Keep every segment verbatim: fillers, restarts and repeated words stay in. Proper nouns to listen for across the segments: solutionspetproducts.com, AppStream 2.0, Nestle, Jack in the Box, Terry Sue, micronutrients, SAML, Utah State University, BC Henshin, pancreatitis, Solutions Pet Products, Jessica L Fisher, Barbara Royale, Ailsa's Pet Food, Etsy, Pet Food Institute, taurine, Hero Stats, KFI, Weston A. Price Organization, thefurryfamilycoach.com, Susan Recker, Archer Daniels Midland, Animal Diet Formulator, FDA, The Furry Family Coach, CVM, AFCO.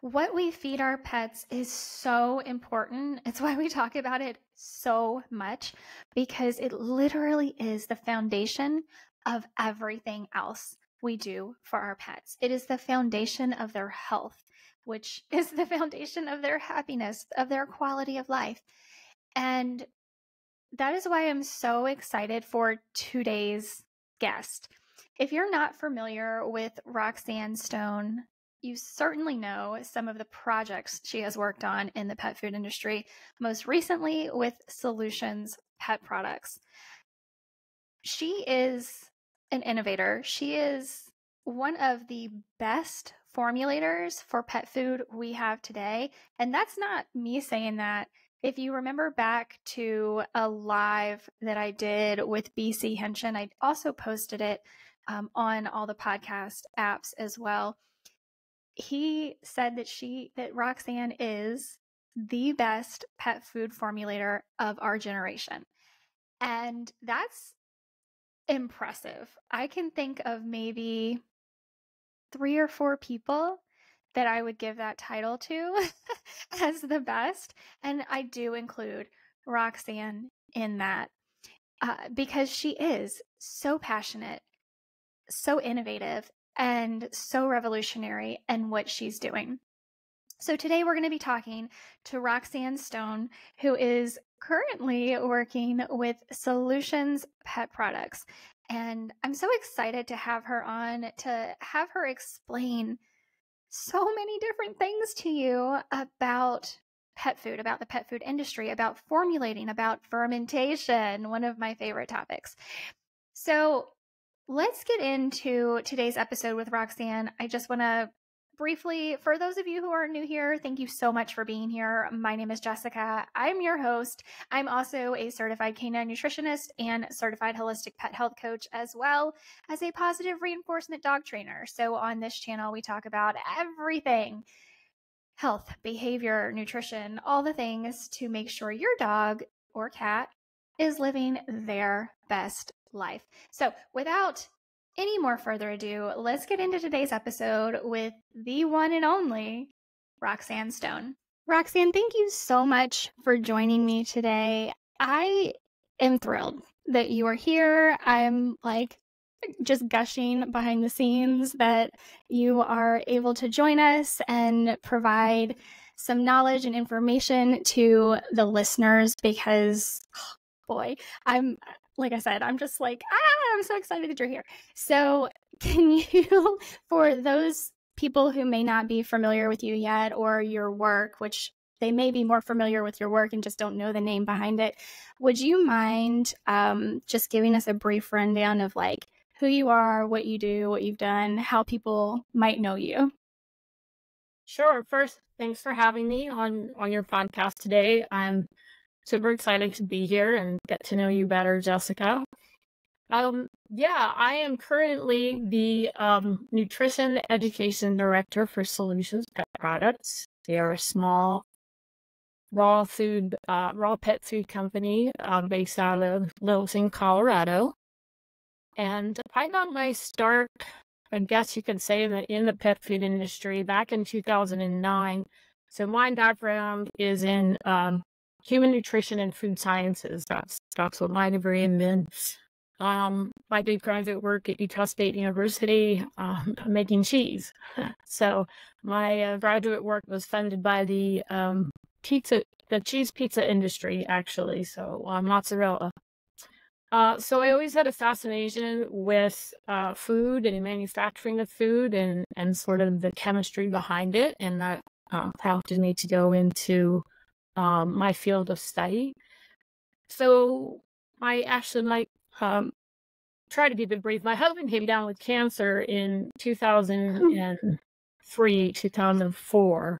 What we feed our pets is so important. It's why we talk about it so much, because it literally is the foundation of everything else we do for our pets. It is the foundation of their health, which is the foundation of their happiness, of their quality of life. And that is why I'm so excited for today's guest. If you're not familiar with Roxanne Stone, you certainly know some of the projects she has worked on in the pet food industry, most recently with Solutions Pet Products. She is an innovator. She is one of the best formulators for pet food we have today. And that's not me saying that. If you remember back to a live that I did with B C Henshin, I also posted it um, on all the podcast apps as well. He said that she, that Roxanne is the best pet food formulator of our generation. And that's impressive. I can think of maybe three or four people that I would give that title to as the best. And I do include Roxanne in that uh, because she is so passionate, so innovative, and so revolutionary in what she's doing. So today we're going to be talking to Roxanne Stone, who is currently working with Solutions Pet Products. And I'm so excited to have her on, to have her explain so many different things to you about pet food, about the pet food industry, about formulating, about fermentation, one of my favorite topics. So let's get into today's episode with Roxanne. I just want to briefly, for those of you who are new here, thank you so much for being here. My name is Jessica. I'm your host. I'm also a certified canine nutritionist and certified holistic pet health coach, as well as a positive reinforcement dog trainer. So on this channel, we talk about everything health, behavior, nutrition, all the things to make sure your dog or cat is living their best life. So without any more further ado, let's get into today's episode with the one and only Roxanne Stone. Roxanne, thank you so much for joining me today. I am thrilled that you are here. I'm like just gushing behind the scenes that you are able to join us and provide some knowledge and information to the listeners because, oh boy, I'm... like I said, I'm just like, ah, I'm so excited that you're here. So can you, for those people who may not be familiar with you yet or your work, which they may be more familiar with your work and just don't know the name behind it, would you mind um, just giving us a brief rundown of like who you are, what you do, what you've done, how people might know you? Sure. First, thanks for having me on, on your podcast today. I'm super excited to be here and get to know you better, Jessica. Um, yeah, I am currently the um, Nutrition Education Director for Solutions Pet Products. They are a small raw food, uh, raw pet food company uh, based out of Littleton, Colorado. And I got my start, I guess you could say, that in the pet food industry back in two thousand nine. So my background is in um, human nutrition and food sciences. That's, that's what my degree in means. Um, I did graduate work at Utah State University um, making cheese. So my uh, graduate work was funded by the um, pizza, the cheese pizza industry, actually. So uh, mozzarella. Uh, so I always had a fascination with uh, food and manufacturing of food and, and sort of the chemistry behind it. And that uh, helped me to go into Um, my field of study. So I actually like um, try to keep it brief. My husband came down with cancer in two thousand three, two thousand four,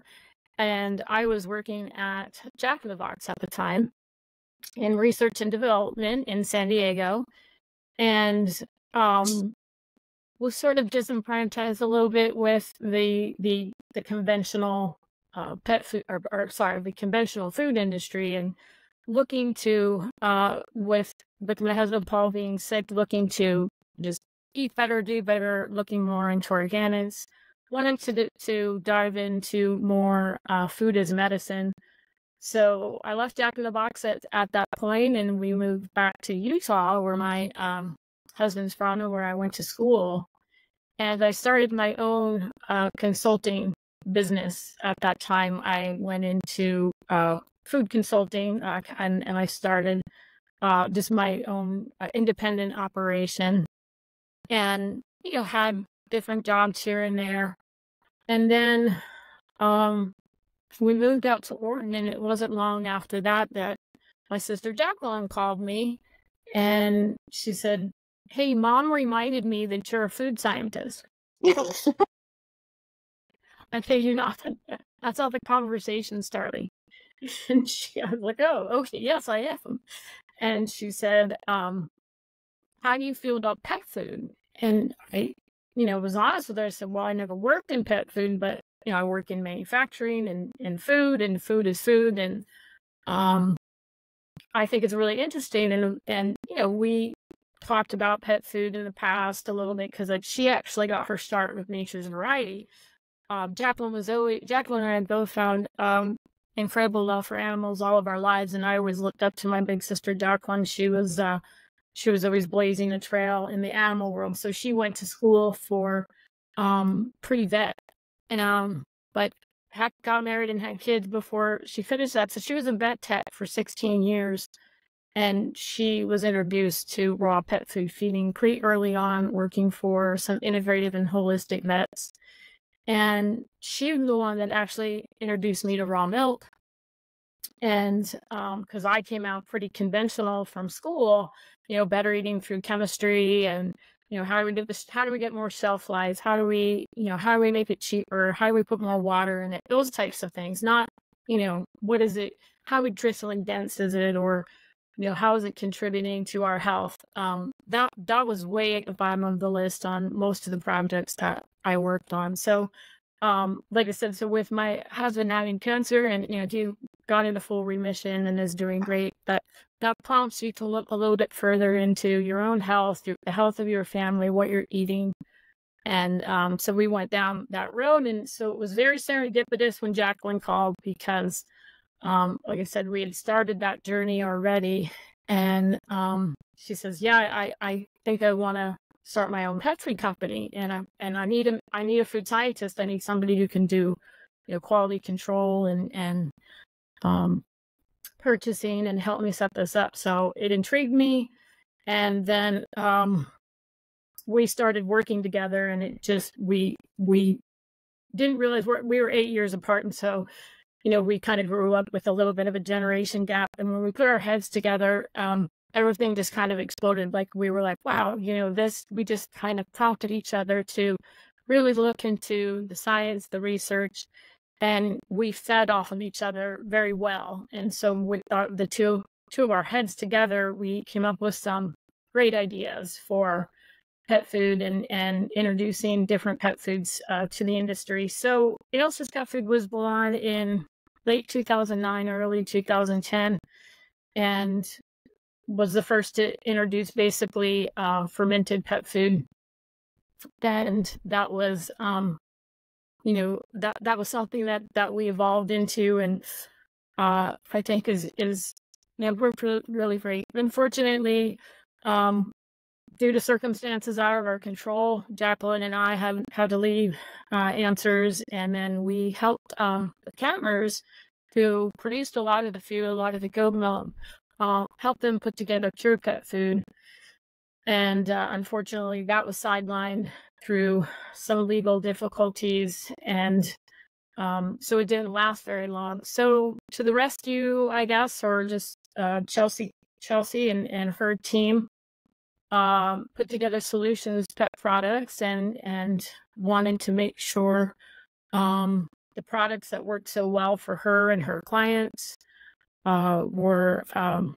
and I was working at Jack in the Box at the time in research and development in San Diego, and um, was sort of disenfranchised a little bit with the the the conventional Uh, pet food, or, or sorry, the conventional food industry, and looking to, uh, with my husband Paul being sick, looking to just eat better, do better, looking more into organics, wanted to, to dive into more uh, food as medicine. So I left Jack in the Box at, at that point, and we moved back to Utah, where my um, husband's from, where I went to school. And I started my own uh, consulting business at that time. I went into uh, food consulting, uh, and, and I started uh, just my own uh, independent operation, and, you know, had different jobs here and there. And then um, we moved out to Oregon, and it wasn't long after that that my sister Jacqueline called me, and she said, "Hey, Mom reminded me that you're a food scientist." I think you're not. That's how the conversation started. And she, I was like, "Oh, okay, yes, I am." And she said, um, "How do you feel about pet food?" And I, you know, was honest with her. I said, "Well, I never worked in pet food, but, you know, I work in manufacturing and, and food, and food is food. And um, I think it's really interesting." And, and, you know, we talked about pet food in the past a little bit, because like, she actually got her start with Nature's Variety. Um, Jacqueline was always, Jacqueline and I both found um, incredible love for animals all of our lives, and I always looked up to my big sister Jacqueline. She was uh, she was always blazing a trail in the animal world. So she went to school for um, pre-vet, and um, but had, got married and had kids before she finished that. So she was a vet tech for sixteen years, and she was introduced to raw pet food feeding pretty early on, working for some innovative and holistic vets. And she was the one that actually introduced me to raw milk. And because um, I came out pretty conventional from school, you know, better eating through chemistry, and, you know, how do we do this? How do we get more shelf life? How do we, you know, how do we make it cheaper? How do we put more water in it? Those types of things. Not, you know, what is it? How nutritionally dense is it? Or, you know, how is it contributing to our health? Um, that, that was way at the bottom of the list on most of the projects that I worked on. So, um, like I said, so with my husband having cancer, and, you know, he got into full remission and is doing great, but that prompts you to look a little bit further into your own health, your, the health of your family, what you're eating. And um, so we went down that road. And so it was very serendipitous when Jacqueline called, because, um, like I said, we had started that journey already. And um, she says, "Yeah, I, I think I want to start my own pet food company, and I and I need a I need a food scientist. I need somebody who can do, you know, quality control and and um, purchasing, and help me set this up." So it intrigued me, and then um, we started working together, and it just we we didn't realize we're, we were eight years apart, and so, you know, we kind of grew up with a little bit of a generation gap, and when we put our heads together, um, everything just kind of exploded. Like, we were like, wow, you know, this, we just kind of prompted each other to really look into the science, the research, and we fed off of each other very well. And so with our, the two, two of our heads together, we came up with some great ideas for pet food and, and introducing different pet foods uh, to the industry. So Ailsa's Pet Food was born in late two thousand nine, early two thousand ten. And was the first to introduce basically uh, fermented pet food. And that was, um, you know, that, that was something that, that we evolved into. And uh, I think is, is, you know, we're really very, unfortunately, um, due to circumstances out of our control, Jacqueline and I have had to leave uh, Answers. And then we helped um, the Catmers, who produced a lot of the food, a lot of the goat milk, Uh, help them put together pure pet food. And uh, unfortunately, that was sidelined through some legal difficulties. And um, so it didn't last very long. So to the rescue, I guess, or just uh, Chelsea Chelsea and, and her team um, put together Solutions Pet Products, and, and wanted to make sure um, the products that worked so well for her and her clients Uh, were um,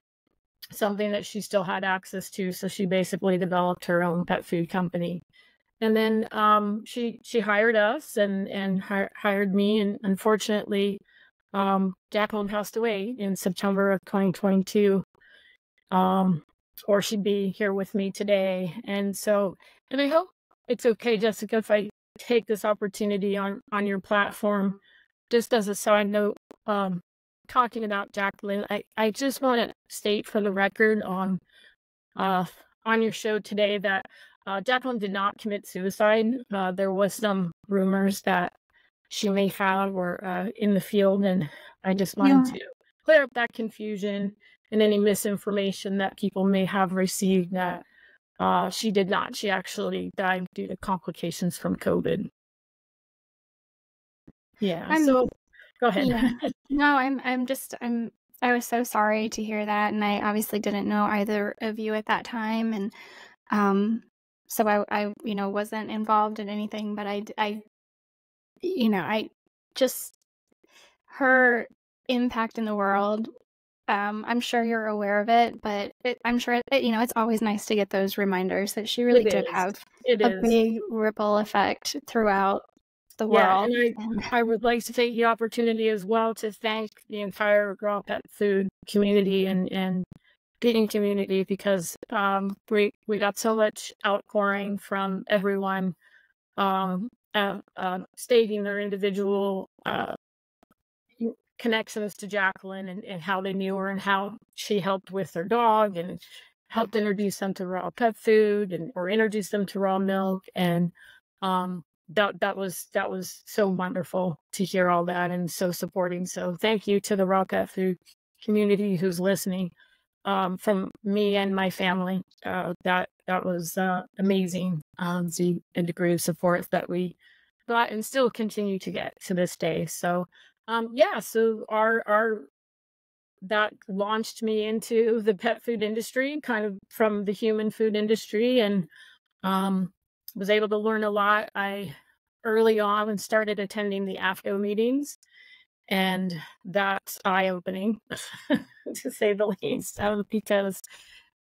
something that she still had access to. So she basically developed her own pet food company. And then um, she she hired us and, and hi hired me. And unfortunately, um, Jacqueline passed away in September of twenty twenty-two. Um, or she'd be here with me today. And so, and I hope it's okay, Jessica, if I take this opportunity on, on your platform. Just as a side note, um, talking about Jacqueline, I, I just want to state for the record on uh, on your show today that uh, Jacqueline did not commit suicide. Uh, there was some rumors that she may have were uh, in the field, and I just wanted yeah. to clear up that confusion and any misinformation that people may have received that uh, she did not. She actually died due to complications from COVID. Yeah. I'm, so go ahead. Yeah. No, I'm, I'm just, I'm, I was so sorry to hear that. And I obviously didn't know either of you at that time. And, um, so I, I, you know, wasn't involved in anything, but I, I, you know, I just, her impact in the world, um, I'm sure you're aware of it, but it, I'm sure, it, you know, it's always nice to get those reminders that she really did have a big ripple effect throughout the world. Yeah, and I, I would like to take the opportunity as well to thank the entire raw pet food community and, and feeding community, because um, we, we got so much outpouring from everyone um, uh, uh, stating their individual uh, connections to Jacqueline and, and how they knew her and how she helped with their dog and helped introduce them to raw pet food and or introduce them to raw milk. And um, that that was that was so wonderful to hear all that and so supporting. So thank you to the raw pet food community who's listening, um, from me and my family. Uh, that that was uh, amazing. Um, the degree of support that we got and still continue to get to this day. So um, yeah, so our our that launched me into the pet food industry, kind of from the human food industry, and um, was able to learn a lot. I early on started attending the AFCO meetings, and that's eye-opening to say the least, um, because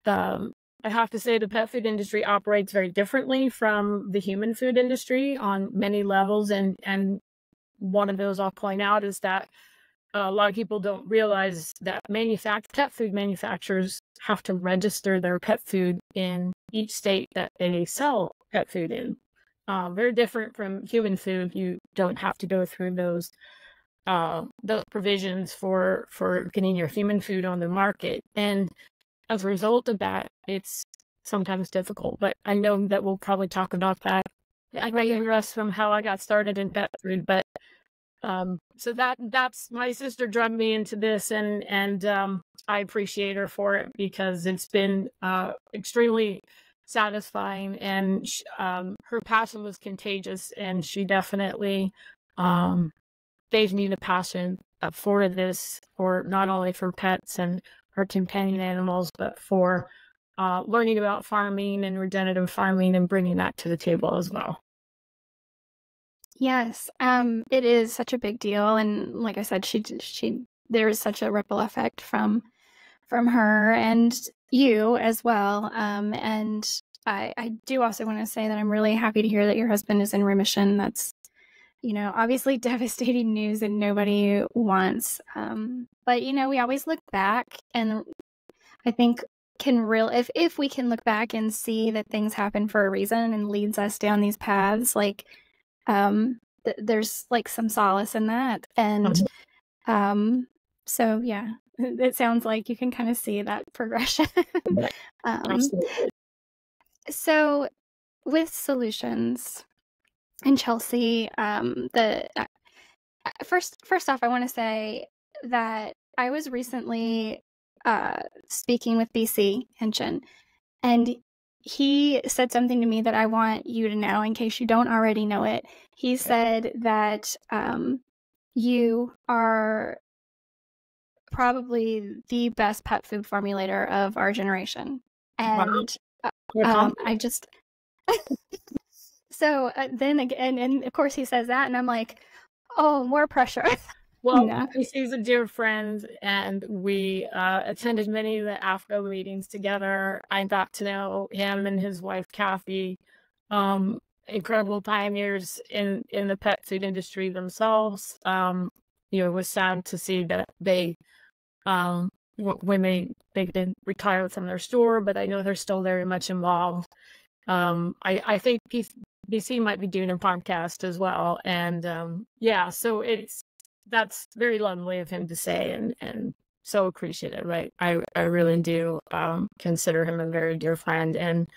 um, I have to say the pet food industry operates very differently from the human food industry on many levels. And, and one of those I'll point out is that uh, a lot of people don't realize that manufact- pet food manufacturers have to register their pet food in each state that they sell pet food in. Uh, very different from human food. You don't have to go through those uh, those provisions for for getting your human food on the market. And as a result of that, it's sometimes difficult. But I know that we'll probably talk about that. I might digress from how I got started in pet food, but um, so that that's my sister drummed me into this, and and um, I appreciate her for it, because it's been uh, extremely satisfying, and um, her passion was contagious, and she definitely um, gave me the passion for this, for not only for pets and her companion animals, but for uh, learning about farming and regenerative farming and bringing that to the table as well. Yes, um, it is such a big deal, and like I said, she she there is such a ripple effect from from her and you as well. Um, and I, I do also want to say that I'm really happy to hear that your husband is in remission. That's, you know, obviously devastating news and nobody wants. Um, but, you know, we always look back, and I think can real, if, if we can look back and see that things happen for a reason and leads us down these paths, like, um, th there's like some solace in that. And, um, so yeah. It sounds like you can kind of see that progression. um, Absolutely. So with Solutions and Chelsea, um, the uh, first first off, I want to say that I was recently uh, speaking with B C Henshin, and he said something to me that I want you to know in case you don't already know it. He said that um, you are probably the best pet food formulator of our generation. And wow. um, I just, so uh, then again, and of course he says that, and I'm like, oh, more pressure. Well, no. He's a dear friend, and we uh, attended many of the AFCO meetings together. I got to know him and his wife, Kathy, um, incredible pioneers in, in the pet food industry themselves. Um, you know, it was sad to see that they, Um, when they they didn't retire from their store, but I know they're still very much involved. Um, I I think B C might be doing a podcast as well. And um, yeah, so it's, that's very lovely of him to say, and, and so appreciative. Right. I, I really do um, consider him a very dear friend, and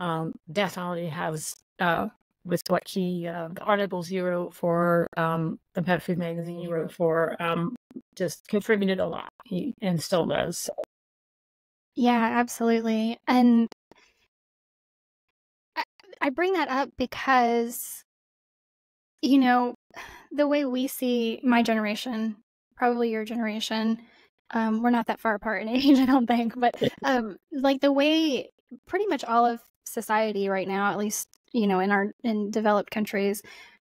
um, definitely has, uh, with what he, uh, the articles he wrote for um, the pet food magazine he wrote for, um, just contributed a lot. He, and still does. So. Yeah, absolutely. And I, I bring that up because, you know, the way we see my generation, probably your generation, um, we're not that far apart in age, I don't think, but um, like the way pretty much all of society right now, at least, you know, in our, in developed countries,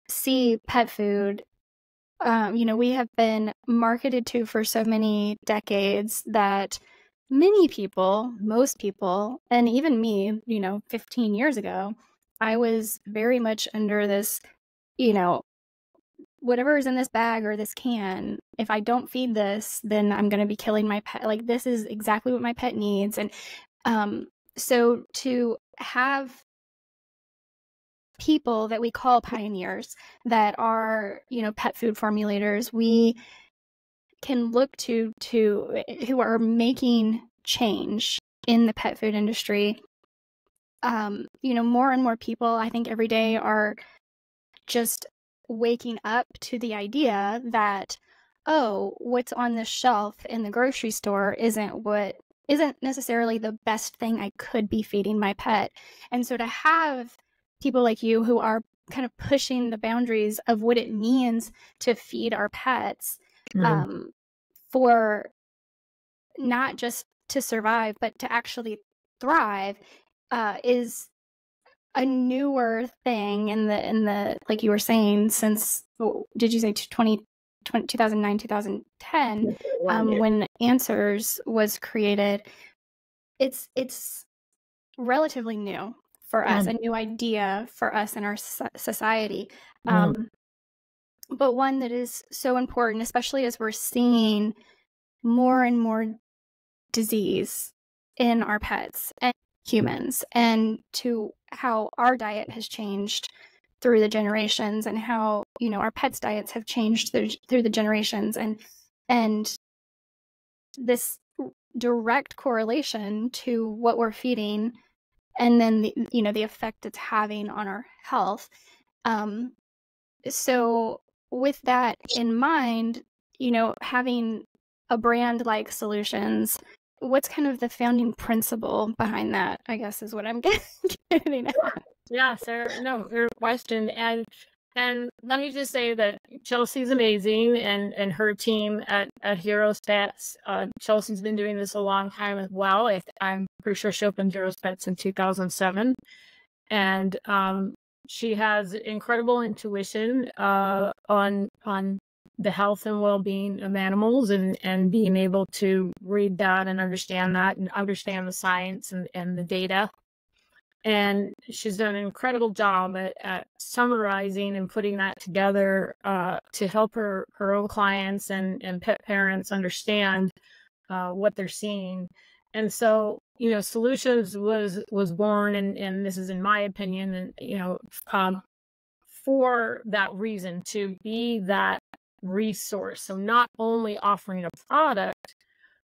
see pet food, um, you know, we have been marketed to for so many decades that many people, most people, and even me, you know, fifteen years ago, I was very much under this, you know, whatever is in this bag or this can, if I don't feed this, then I'm going to be killing my pet. Like, this is exactly what my pet needs. And um, so to have people that we call pioneers that are, you know, pet food formulators, we can look to, to who are making change in the pet food industry. Um, you know, more and more people, I think every day are just waking up to the idea that, oh, what's on the shelf in the grocery store isn't what isn't necessarily the best thing I could be feeding my pet. And so to have people like you who are kind of pushing the boundaries of what it means to feed our pets, mm-hmm. um, for not just to survive, but to actually thrive, uh, is a newer thing in the, in the, like you were saying, since, did you say twenty, twenty, two thousand nine, two thousand ten, um, when Answers was created? It's, it's relatively new for us, mm. a new idea for us in our society. Um, mm. But one that is so important, especially as we're seeing more and more disease in our pets and humans, and to how our diet has changed through the generations, and how, you know, our pets' diets have changed through, through the generations, and and this direct correlation to what we're feeding, and then the, you know, the effect it's having on our health. Um, so with that in mind, you know, having a brand like Solutions, what's kind of the founding principle behind that, I guess, is what I'm getting at. Yeah, sir. No, your question. And, and let me just say that Chelsea's amazing, and, and her team at, at Hero Stats, uh, Chelsea's been doing this a long time as well. I, I'm pretty sure she opened Hero Stats in two thousand seven. And um, she has incredible intuition uh, on, on, the health and well-being of animals, and, and being able to read that and understand that and understand the science and, and the data. And she's done an incredible job at, at summarizing and putting that together uh, to help her, her own clients and, and pet parents understand uh, what they're seeing. And so, you know, Solutions was, was born, and, and this is in my opinion, and, you know, um, for that reason, to be that resource. So not only offering a product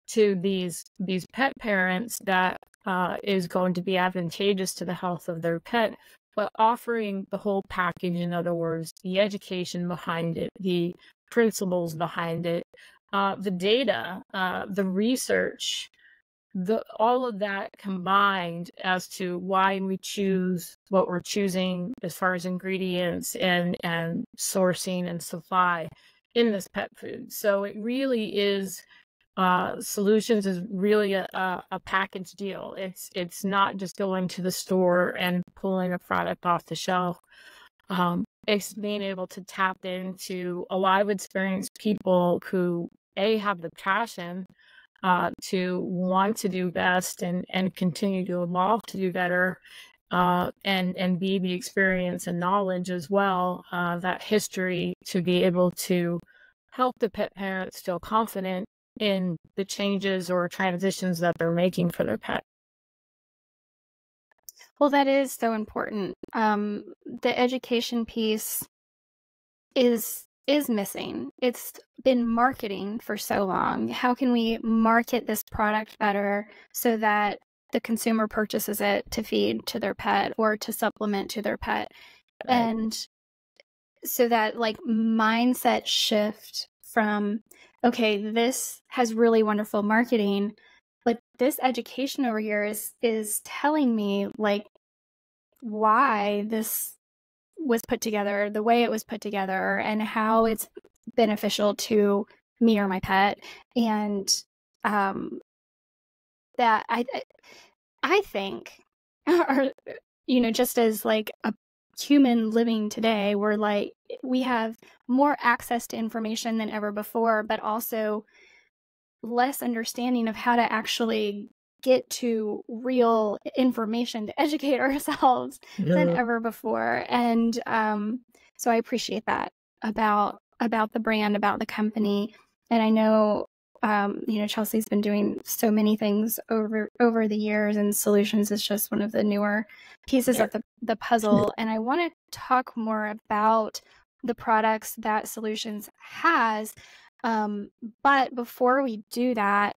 to these these pet parents that uh, is going to be advantageous to the health of their pet, but offering the whole package. In other words, the education behind it, the principles behind it, uh, the data, uh, the research, the all of that combined as to why we choose what we're choosing as far as ingredients and and sourcing and supply in this pet food. So it really is, uh, Solutions is really a, a, a package deal. It's, it's not just going to the store and pulling a product off the shelf. Um, it's being able to tap into a lot of experienced people who, A, have the passion uh, to want to do best and, and continue to evolve to do better, Uh, and, and be the experience and knowledge as well, uh, that history to be able to help the pet parents feel confident in the changes or transitions that they're making for their pet. Well, that is so important. Um, the education piece is is missing. It's been marketing for so long. How can we market this product better so that the consumer purchases it to feed to their pet or to supplement to their pet? Right. And so that like mindset shift from, okay, this has really wonderful marketing, but this education over here is, is telling me like why this was put together, the way it was put together, and how it's beneficial to me or my pet. And um, that I, I think, or, you know, just as like a human living today, we're like, we have more access to information than ever before, but also less understanding of how to actually get to real information to educate ourselves yeah. than ever before. And um, so I appreciate that about about the brand, about the company. And I know, um, you know, Chelsea's been doing so many things over over the years, and Solutions is just one of the newer pieces yeah. of the, the puzzle. And I want to talk more about the products that Solutions has. Um, but before we do that,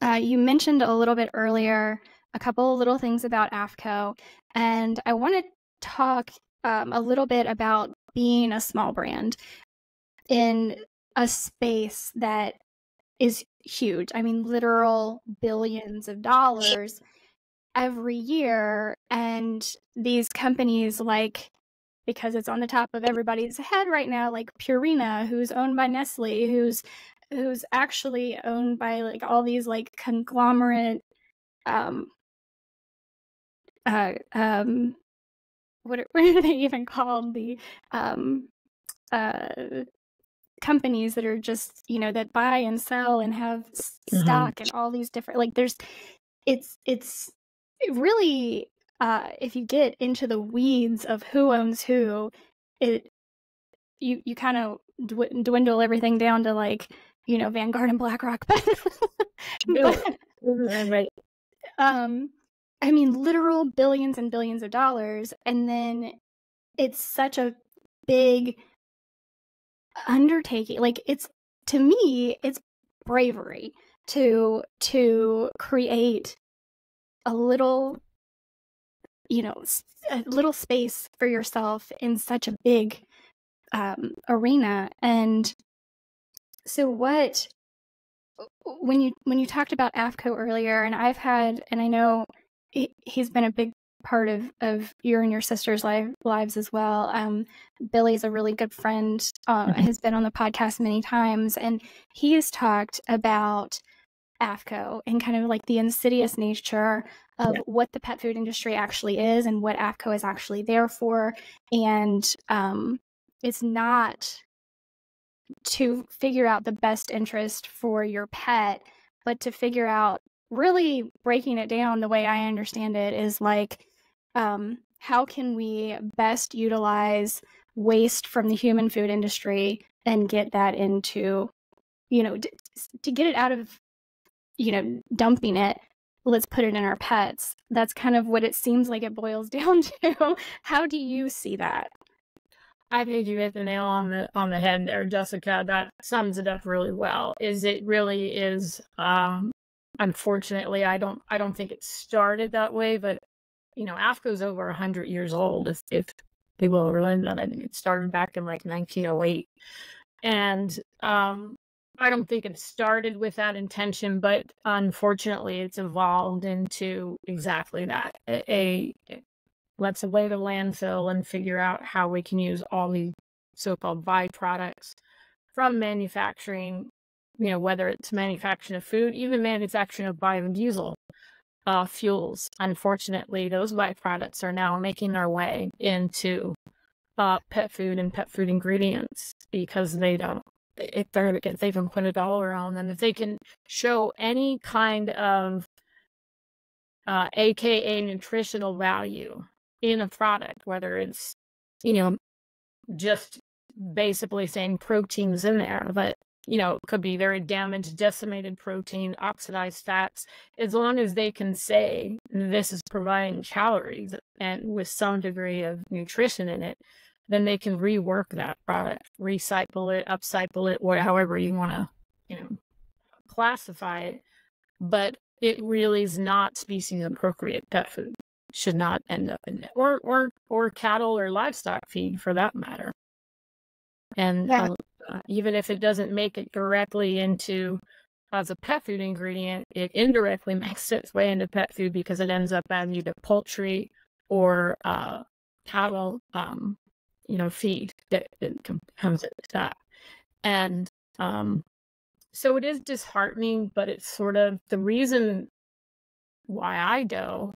uh, you mentioned a little bit earlier a couple of little things about AFCO, and I want to talk um, a little bit about being a small brand in a space that is huge. I mean, literal billions of dollars every year, and these companies like, because it's on the top of everybody's head right now, like Purina, who's owned by Nestle, who's who's actually owned by like all these like conglomerate, um, uh, um, what are, what are they even called? The um, uh, companies that are just, you know, that buy and sell and have mm-hmm. stock and all these different, like there's, it's it's really. Uh, if you get into the weeds of who owns who, it you you kind of dwindle everything down to like, you know, Vanguard and BlackRock. but, right. Um, I mean, literal billions and billions of dollars, and then it's such a big undertaking. Like it's to me, it's bravery to to create a little. You know, a little space for yourself in such a big um, arena. And so what, when you, when you talked about AFCO earlier, and I've had, and I know he, he's been a big part of, of your and your sister's life, lives as well. Um, Billy's a really good friend, uh, mm-hmm. has been on the podcast many times, and he has talked about AFCO and kind of like the insidious nature of yeah. what the pet food industry actually is and what AFCO is actually there for. And um, it's not to figure out the best interest for your pet, but to figure out, really breaking it down the way I understand it is like, um, how can we best utilize waste from the human food industry and get that into, you know, d to get it out of, you know, dumping it, let's put it in our pets. That's kind of what it seems like it boils down to. How do you see that? I think you hit the nail on the on the head there, Jessica. That sums it up really well. Is it really is? Um, unfortunately, I don't I don't think it started that way. But you know, AFCO's over a hundred years old. If if people overlook that, I think it started back in like nineteen oh eight, and um. I don't think it started with that intention, but unfortunately, it's evolved into exactly that. A, a let's away the landfill and figure out how we can use all these so-called byproducts from manufacturing, you know, whether it's manufacturing of food, even manufacturing of biodiesel uh, fuels. Unfortunately, those byproducts are now making their way into uh, pet food and pet food ingredients because they don't. If, they're, if they can put a dollar on them, if they can show any kind of uh, A K A nutritional value in a product, whether it's, you know, just basically saying protein's in there, but you know, could be very damaged, decimated protein, oxidized fats, as long as they can say this is providing calories and with some degree of nutrition in it, then they can rework that product, recycle it, upcycle it, or however you want to, you know, classify it. But it really is not species appropriate pet food. Should not end up in it, or or or cattle or livestock feed for that matter. And yeah. uh, even if it doesn't make it directly into as a pet food ingredient, it indirectly makes its way into pet food because it ends up as either poultry or uh, cattle, um, you know, feed that, that comes at that. And um, so it is disheartening, but it's sort of the reason why I go.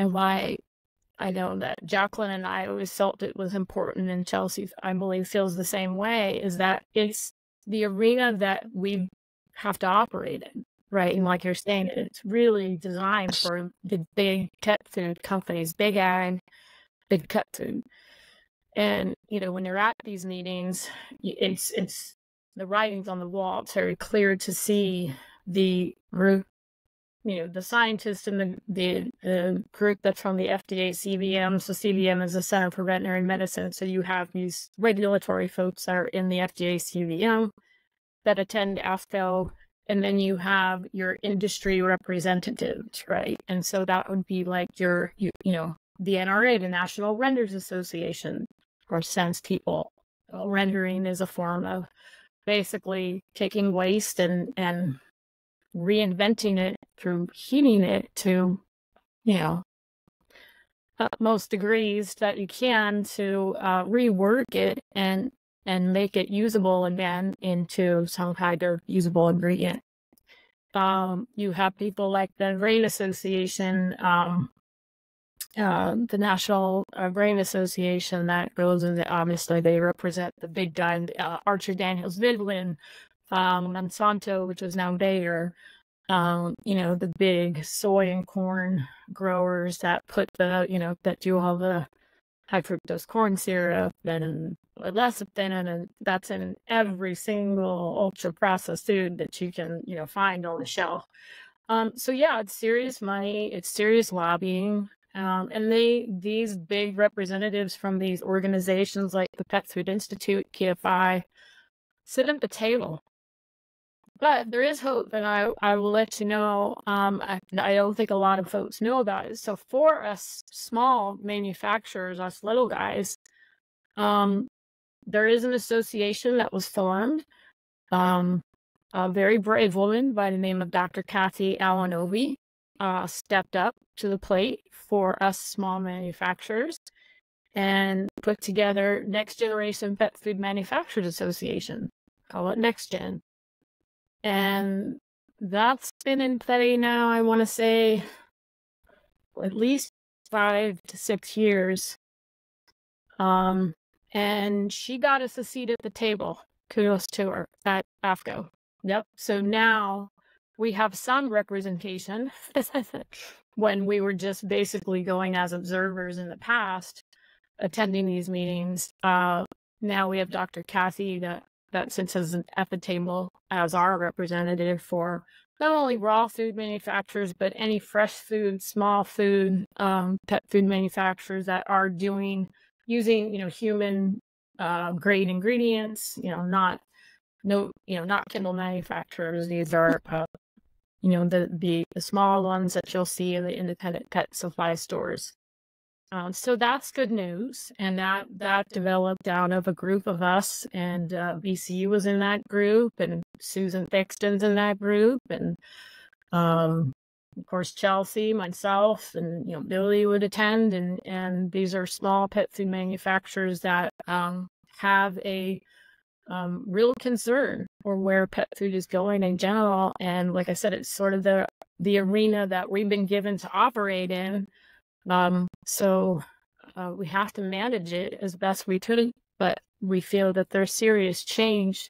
And why I know that Jacqueline and I always felt it was important, and Chelsea, I believe, feels the same way, is that it's the arena that we have to operate in, right? And like you're saying, it's really designed for the big pet food companies, big ag, big pet food. And, you know, when you're at these meetings, it's, it's the writing's on the wall. It's very clear to see the root. You know, the scientists and the, the the group that's from the F D A, C V M. So C V M is the Center for Veterinary Medicine. So you have these regulatory folks that are in the F D A, C V M that attend AFCO, and then you have your industry representatives, right? And so that would be like your, you, you know, the N R A, the National Renders Association, or sends people. Well, rendering is a form of basically taking waste and and reinventing it through heating it to, you know, utmost degrees that you can to uh, rework it and and make it usable again into some kind of usable ingredient. Um, you have people like the Brain Association, um, uh, the National Brain Association that goes in. The, obviously, they represent the big guy, uh, Archer Daniels Midland. Um, Monsanto, which is now Bayer, um, you know, the big soy and corn growers that put the, you know, that do all the high fructose corn syrup and lecithin, and that's in every single ultra processed food that you can, you know, find on the shelf. Um, so yeah, it's serious money, it's serious lobbying. Um, and they, these big representatives from these organizations like the Pet Food Institute, K F I, sit at the table. But there is hope, and I, I will let you know, um, I, I don't think a lot of folks know about it. So for us small manufacturers, us little guys, um, there is an association that was formed. Um, a very brave woman by the name of Doctor Kathy Alinovi uh, stepped up to the plate for us small manufacturers and put together Next Generation Pet Food Manufacturers Association. Call it Next Gen. And that's been in play now, I want to say, at least five to six years. Um, and she got us a seat at the table. Kudos to her at AFCO. Yep. So now we have some representation when we were just basically going as observers in the past, attending these meetings. Uh, now we have Doctor Kathy that that sits at the table as our representative for not only raw food manufacturers, but any fresh food, small food, um, pet food manufacturers that are doing, using, you know, human uh, grade ingredients, you know, not, no, you know, not Kindle manufacturers. These are, uh, you know, the, the, the small ones that you'll see in the independent pet supply stores. Um, so that's good news, and that that developed out of a group of us, and uh, V C U was in that group, and Susan Thixton's in that group, and um, of course Chelsea, myself, and you know Billy would attend, and and these are small pet food manufacturers that um, have a um, real concern for where pet food is going in general, and like I said, it's sort of the the arena that we've been given to operate in. Um, so, uh, we have to manage it as best we could, but we feel that there's serious change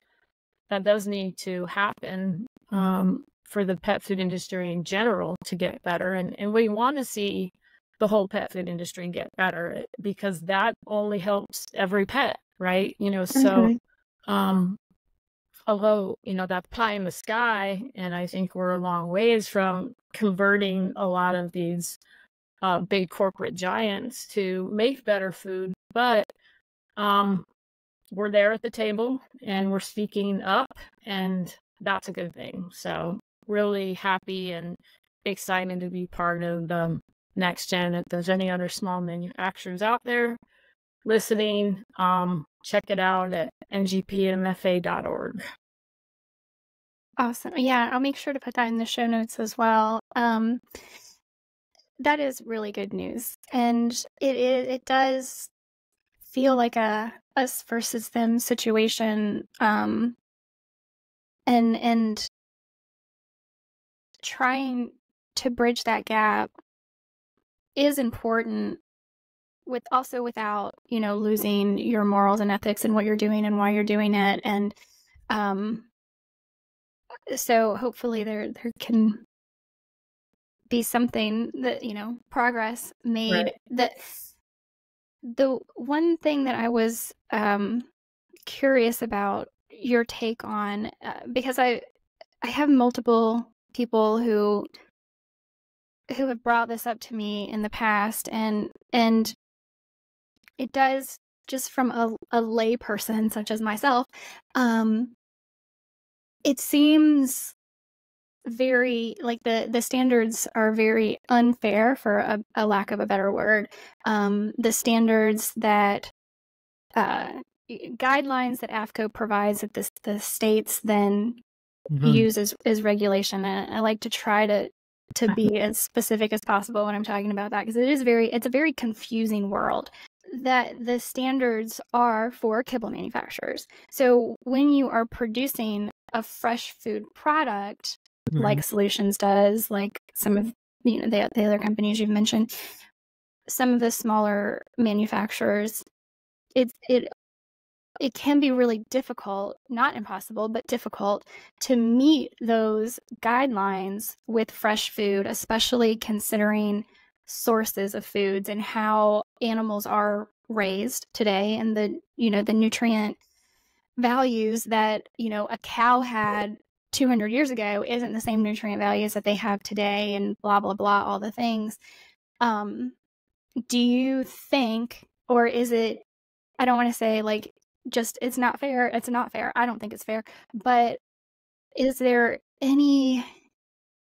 that does need to happen, um, for the pet food industry in general to get better. And, and we want to see the whole pet food industry get better because that only helps every pet, right? You know, so, mm-hmm. um, although, you know, that pie in the sky, and I think we're a long ways from converting a lot of these uh, big corporate giants to make better food. But um, we're there at the table and we're speaking up, and that's a good thing. So really happy and excited to be part of the Next Gen. If there's any other small manufacturers out there listening, um, check it out at N G P M F A dot org. Awesome. Yeah, I'll make sure to put that in the show notes as well. Um, that is really good news. And it, it, it does feel like a us versus them situation. Um, and, and trying to bridge that gap is important, with also without, you know, losing your morals and ethics and what you're doing and why you're doing it. And um, so hopefully there, there can be something that, you know, progress made. Right. That the one thing that I was um, curious about your take on, uh, because I, I have multiple people who, who have brought this up to me in the past, and, and it does, just from a, a lay person such as myself, um, it seems very, like the, the standards are very unfair, for a, a lack of a better word. Um, the standards that, uh, guidelines that AFCO provides, that the, the states then mm-hmm. use as, as regulation. And I like to try to, to be as specific as possible when I'm talking about that, because it is very, it's a very confusing world that the standards are for kibble manufacturers. So when you are producing a fresh food product, mm-hmm. like Solutions does, like some of, you know, the, the other companies you've mentioned, some of the smaller manufacturers, it, it, it can be really difficult, not impossible, but difficult to meet those guidelines with fresh food, especially considering sources of foods and how animals are raised today, and the, you know, the nutrient values that, you know, a cow had two hundred years ago isn't the same nutrient values that they have today, and blah, blah, blah, all the things. Um, do you think, or is it, I don't want to say like, just, it's not fair. It's not fair. I don't think it's fair. But is there any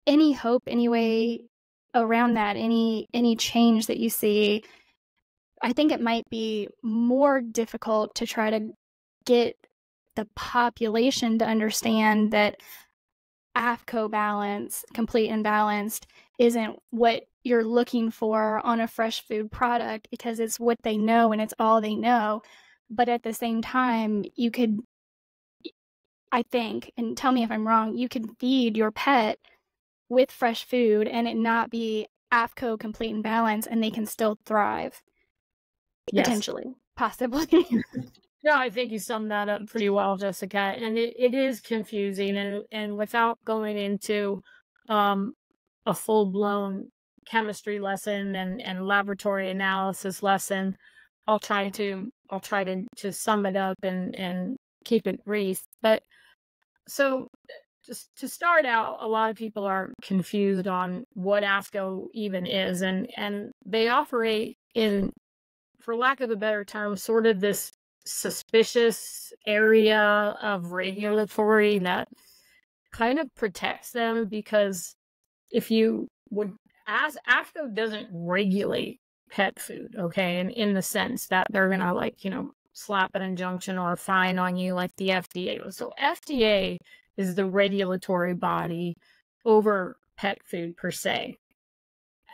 any hope, any way around that? Any any change that you see? I think it might be more difficult to try to get the population to understand that AFCO balance, complete and balanced, isn't what you're looking for on a fresh food product, because it's what they know and it's all they know. But at the same time, you could, I think, and tell me if I'm wrong, you could feed your pet with fresh food and it not be AFCO complete and balance, and they can still thrive. Yes. Potentially, possibly. No, I think you summed that up pretty well, Jessica. And it, it is confusing. And, and without going into um, a full-blown chemistry lesson and, and laboratory analysis lesson, I'll try to I'll try to, to sum it up and, and keep it brief. But so just to start out, a lot of people are confused on what AFCO even is, and, and they operate in, for lack of a better term, sort of this suspicious area of regulatory that kind of protects them, because if you would, as AFCO doesn't regulate pet food, okay, and in the sense that they're gonna, like, you know, slap an injunction or a fine on you like the F D A was. So F D A is the regulatory body over pet food per se.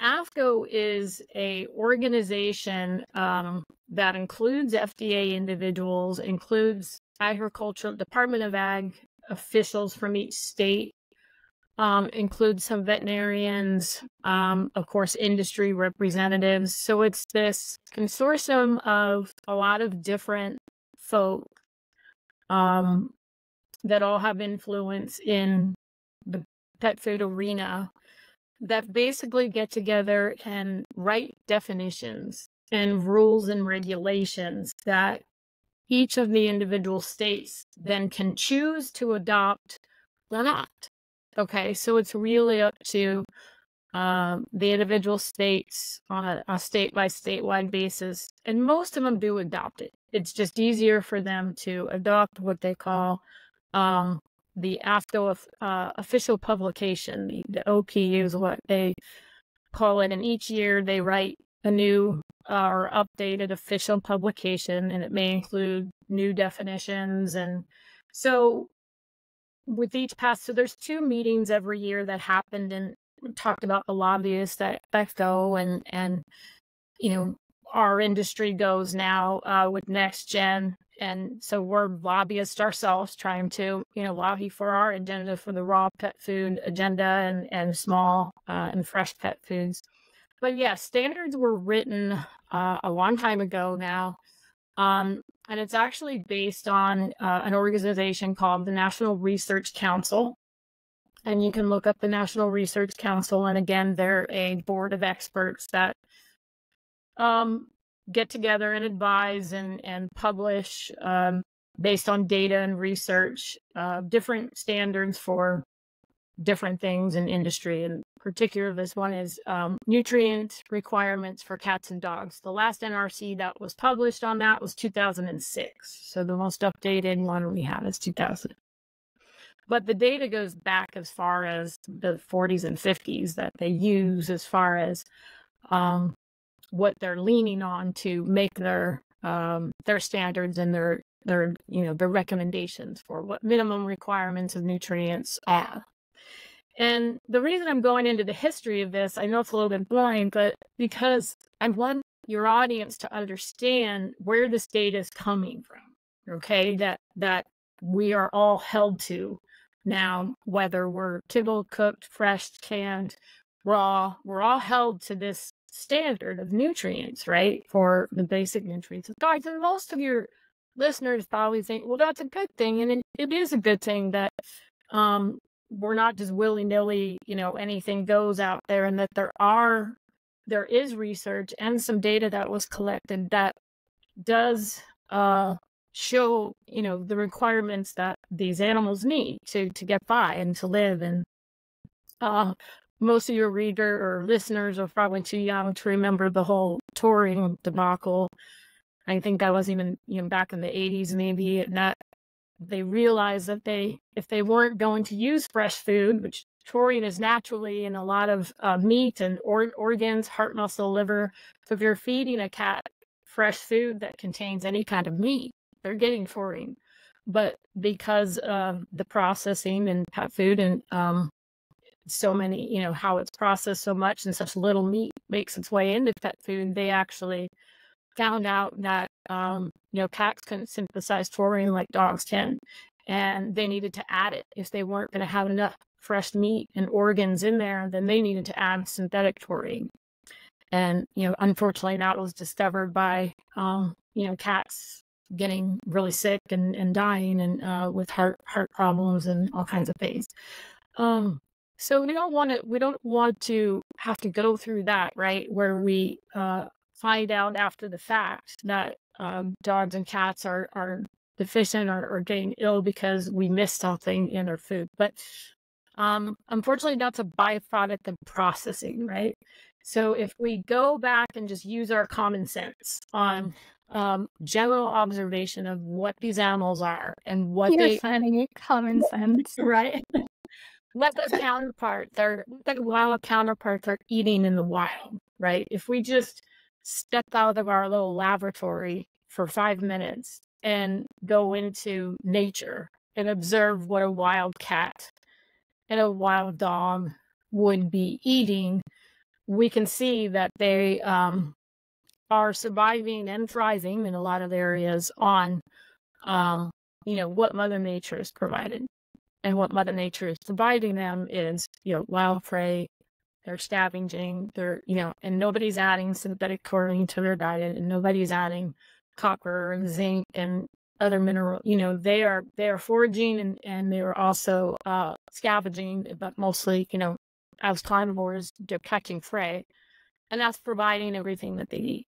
AFCO is a organization um, that includes F D A individuals, includes agricultural Department of Ag officials from each state, Um, includes some veterinarians, um, of course, industry representatives. So it's this consortium of a lot of different folk um, that all have influence in the pet food arena that basically get together and write definitions and rules and regulations that Each of the individual states then can choose to adopt or not. Okay, so it's really up to uh, the individual states on a state-by-statewide basis. And most of them do adopt it. It's just easier for them to adopt what they call um, the AFCO uh, official publication. The, the O P U is what they call it. And each year they write a new uh, or updated official publication, and it may include new definitions. And so with each pass, so there's two meetings every year that happened and talked about the lobbyists that go and, and, you know, our industry goes now uh, with Next Gen. And so we're lobbyists ourselves trying to, you know, lobby for our agenda, for the raw pet food agenda and, and small uh, and fresh pet foods. But yeah, standards were written uh, a long time ago now. Um, and it's actually based on uh, an organization called the National Research Council. And you can look up the National Research Council. And again, they're a board of experts that um, get together and advise and, and publish um, based on data and research, uh, different standards for different things in industry. And particular, this one is um, nutrient requirements for cats and dogs. The last N R C that was published on that was two thousand six. So the most updated one we have is two thousand. But the data goes back as far as the forties and fifties that they use as far as um, what they're leaning on to make their um, their standards and their their you know their recommendations for what minimum requirements of nutrients are. And the reason I'm going into the history of this, I know it's a little bit blind, but because I want your audience to understand where this data is coming from, okay, that, that we are all held to now, whether we're kibble, cooked, fresh, canned, raw, we're all held to this standard of nutrients, right, for the basic nutrients of dogs. And most of your listeners probably think, well, that's a good thing. And it, it is a good thing that um, we're not just willy-nilly, you know, anything goes out there, and that there are, there is research and some data that was collected that does uh, show, you know, the requirements that these animals need to, to get by and to live. And uh, most of your reader or listeners are probably too young to remember the whole touring debacle. I think that was even, you know, back in the eighties, maybe, and that they realized that they, if they weren't going to use fresh food, which taurine is naturally in a lot of uh, meat and or organs, heart, muscle, liver. So if you're feeding a cat fresh food that contains any kind of meat, they're getting taurine. But because of the processing and pet food and um, so many, you know, how it's processed so much and such little meat makes its way into pet food, they actually found out that, um, you know, cats couldn't synthesize taurine like dogs can, and they needed to add it. If they weren't going to have enough fresh meat and organs in there, then they needed to add synthetic taurine. And, you know, unfortunately, that was discovered by, um, you know, cats getting really sick and, and dying and uh, with heart heart problems and all kinds of things. Um, so we don't want to, we don't want to have to go through that, right, where we uh, find out after the fact that um, dogs and cats are, are deficient or, or getting ill because we missed something in our food. But um, unfortunately, that's a byproduct of processing, right? So if we go back and just use our common sense on um, general observation of what these animals are and what You're they- finding it common sense. Right? What their counterparts, their, their wild counterparts are eating in the wild, right? If we just step out of our little laboratory for five minutes and go into nature and observe what a wild cat and a wild dog would be eating, we can see that they um, are surviving and thriving in a lot of areas on, um, you know, what Mother Nature has provided. And what Mother Nature is providing them is, you know, wild prey. They're scavenging, they're, you know, and nobody's adding synthetic taurine to their diet, and nobody's adding copper and zinc and other minerals. You know, they are, they are foraging and, and they are also uh, scavenging, but mostly, you know, as carnivores, they're catching prey, and that's providing everything that they eat.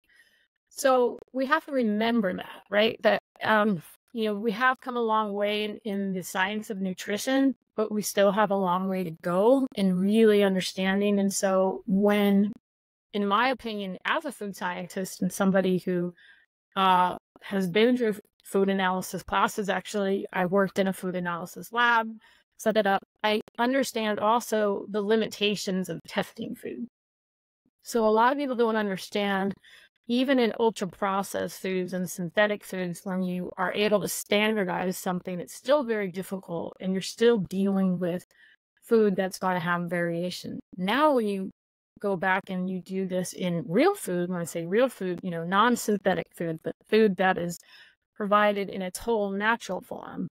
So we have to remember that, right? That um, you know, we have come a long way in, in the science of nutrition, but we still have a long way to go in really understanding. And so when, in my opinion, as a food scientist and somebody who uh, has been through food analysis classes, actually, I worked in a food analysis lab, set it up. I understand also the limitations of testing food. So a lot of people don't understand, even in ultra-processed foods and synthetic foods, when you are able to standardize something, it's still very difficult, and you're still dealing with food that's going to have variation. Now, when you go back and you do this in real food, when I say real food, you know, non-synthetic food, but food that is provided in its whole natural form,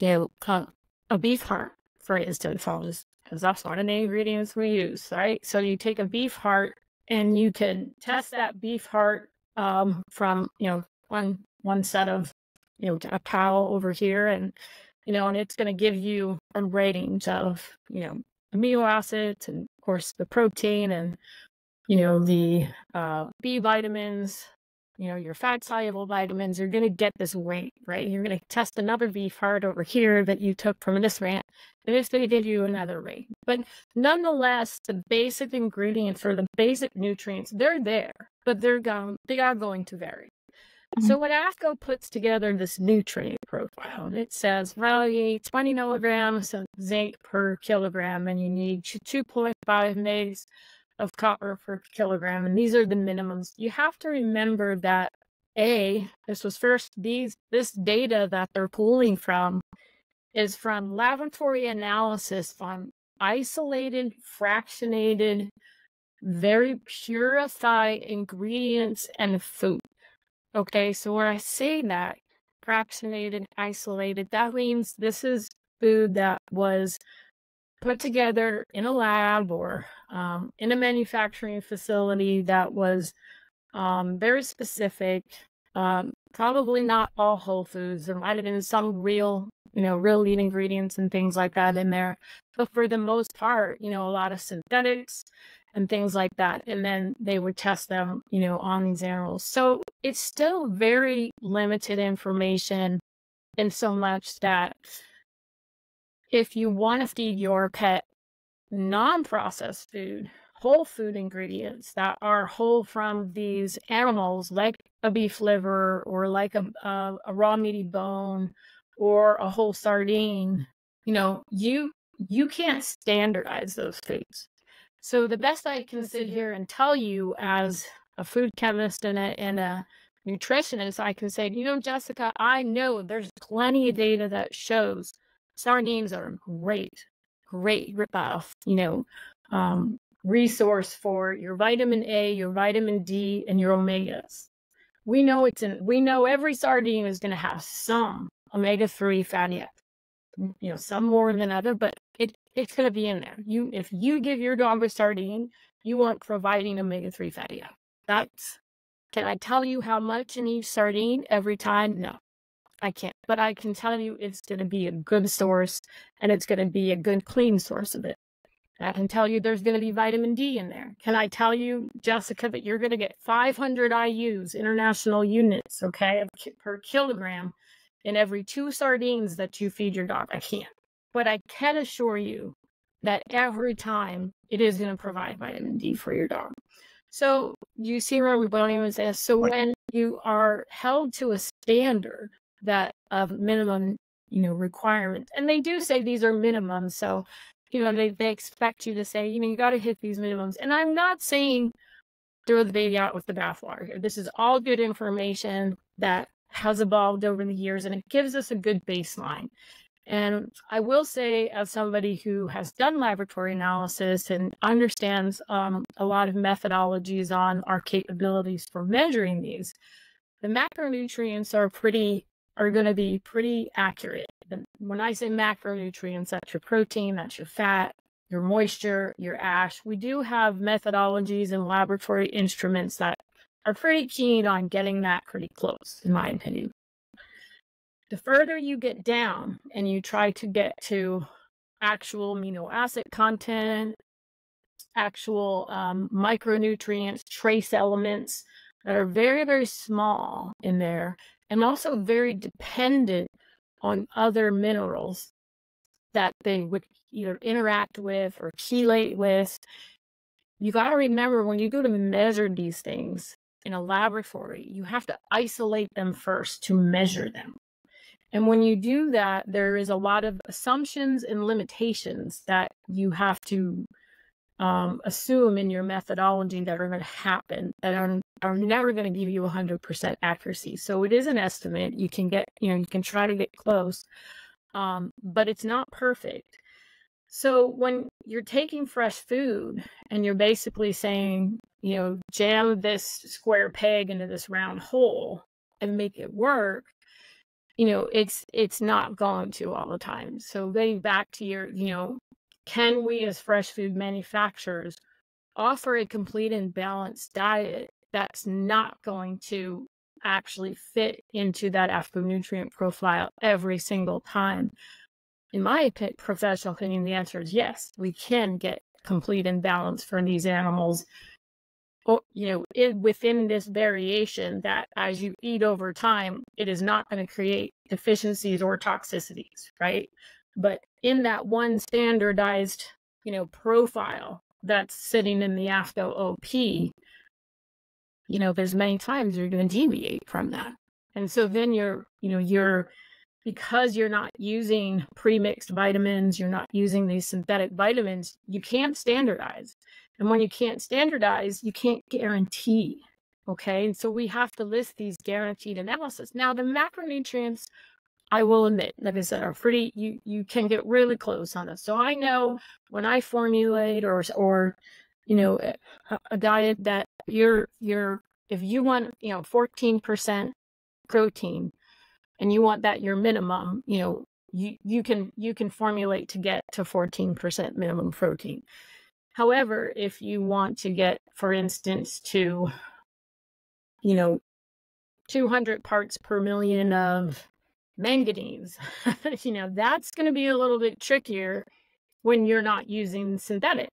you know, a beef heart, for instance, because that's one of the ingredients we use, right? So you take a beef heart, and you can test that beef heart um, from, you know, one one set of, you know, a cow over here, and, you know, and it's going to give you a range of, you know, amino acids and, of course, the protein and, you know, the uh, B vitamins, you know, your fat-soluble vitamins. You're going to get this weight, right? You're going to test another beef heart over here that you took from this rant, and it's going to give you another rate. But nonetheless, the basic ingredients or the basic nutrients, they're there, but they're going, they are going to vary. Mm-hmm. So when AFCO puts together this nutrient profile, and it says, well, you need twenty milligrams of zinc per kilogram, and you need two point five milligrams of copper per kilogram, and these are the minimums. You have to remember that, A, this was first, these, this data that they're pulling from is from laboratory analysis on isolated, fractionated, very purified ingredients and food. Okay, so where I say that, fractionated, isolated, that means this is food that was put together in a lab or um, in a manufacturing facility that was um, very specific, um, probably not all whole foods. There might have been some real, you know, real lead ingredients and things like that in there. But for the most part, you know, a lot of synthetics and things like that. And then they would test them, you know, on these animals. So it's still very limited information in so much that if you want to feed your pet non-processed food, whole food ingredients that are whole from these animals, like a beef liver or like a, a, a raw meaty bone or a whole sardine, you know, you, you can't standardize those foods. So the best I can sit here and tell you as a food chemist and a, and a nutritionist, I can say, you know, Jessica, I know there's plenty of data that shows sardines are great, great ripoff, you know, um, resource for your vitamin A, your vitamin D, and your omegas. We know it's in, we know every sardine is going to have some omega three fatty acid, you know, some more than other, but it, it's going to be in there. You, if you give your dog a sardine, you aren't providing omega three fatty acid. That's, can I tell you how much in each sardine every time? No. I can't, but I can tell you it's going to be a good source, and it's going to be a good, clean source of it. I can tell you there's going to be vitamin D in there. Can I tell you, Jessica, that you're going to get five hundred I U's, international units, okay, per kilogram in every two sardines that you feed your dog? I can't. But I can assure you that every time it is going to provide vitamin D for your dog. So you see where we don't even say, so when you are held to a standard that of minimum, you know, requirements. And they do say these are minimums. So, you know, they, they expect you to say, you know, you got to hit these minimums. And I'm not saying throw the baby out with the bathwater here. This is all good information that has evolved over the years, and it gives us a good baseline. And I will say, as somebody who has done laboratory analysis and understands um, a lot of methodologies on our capabilities for measuring these, the macronutrients are pretty are going to be pretty accurate. When I say macronutrients, that's your protein, that's your fat, your moisture, your ash. We do have methodologies and laboratory instruments that are pretty keen on getting that pretty close, in my opinion. The further you get down and you try to get to actual amino acid content, actual um, micronutrients, trace elements that are very, very small in there, and also very dependent on other minerals that they would either interact with or chelate with. You got to remember, when you go to measure these things in a laboratory, you have to isolate them first to measure them. And when you do that, there is a lot of assumptions and limitations that you have to um, assume in your methodology that are going to happen, that are, are never going to give you one hundred percent accuracy. So it is an estimate. You can get, you know, you can try to get close, um, but it's not perfect. So when you're taking fresh food and you're basically saying, you know, jam this square peg into this round hole and make it work, you know, it's it's not going to all the time. So getting back to your, you know, can we as fresh food manufacturers offer a complete and balanced diet that's not going to actually fit into that phytonutrient profile every single time? In my professional opinion, the answer is yes, we can get complete and balanced for these animals. Or, you know, it, within this variation that as you eat over time, it is not going to create deficiencies or toxicities, right? But in that one standardized, you know, profile that's sitting in the AFCO O P, you know, there's many times you're going to deviate from that. And so then you're, you know, you're, because you're not using pre-mixed vitamins, you're not using these synthetic vitamins, you can't standardize. And when you can't standardize, you can't guarantee, okay? And so we have to list these guaranteed analysis. Now, the macronutrients, I will admit, like I said, are pretty, you, you can get really close on this. So I know when I formulate or, or you know, a, a diet that you're, you're, if you want, you know, fourteen percent protein, and you want that your minimum, you know, you, you can you can formulate to get to fourteen percent minimum protein. However, if you want to get, for instance, to, you know, two hundred parts per million of manganese, you know, that's going to be a little bit trickier when you're not using synthetic,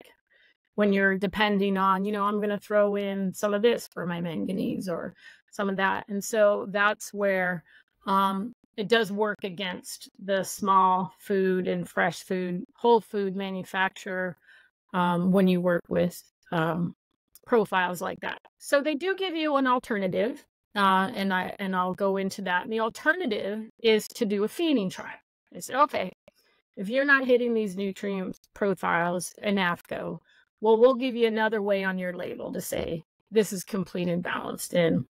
when you're depending on, you know, I'm going to throw in some of this for my manganese or some of that. And so that's where Um, it does work against the small food and fresh food, whole food manufacturer um, when you work with um, profiles like that. So they do give you an alternative, uh, and, I, and I'll go into that. And the alternative is to do a feeding trial. They said, okay, if you're not hitting these nutrient profiles in AFCO, well, we'll give you another way on your label to say this is complete and balanced in.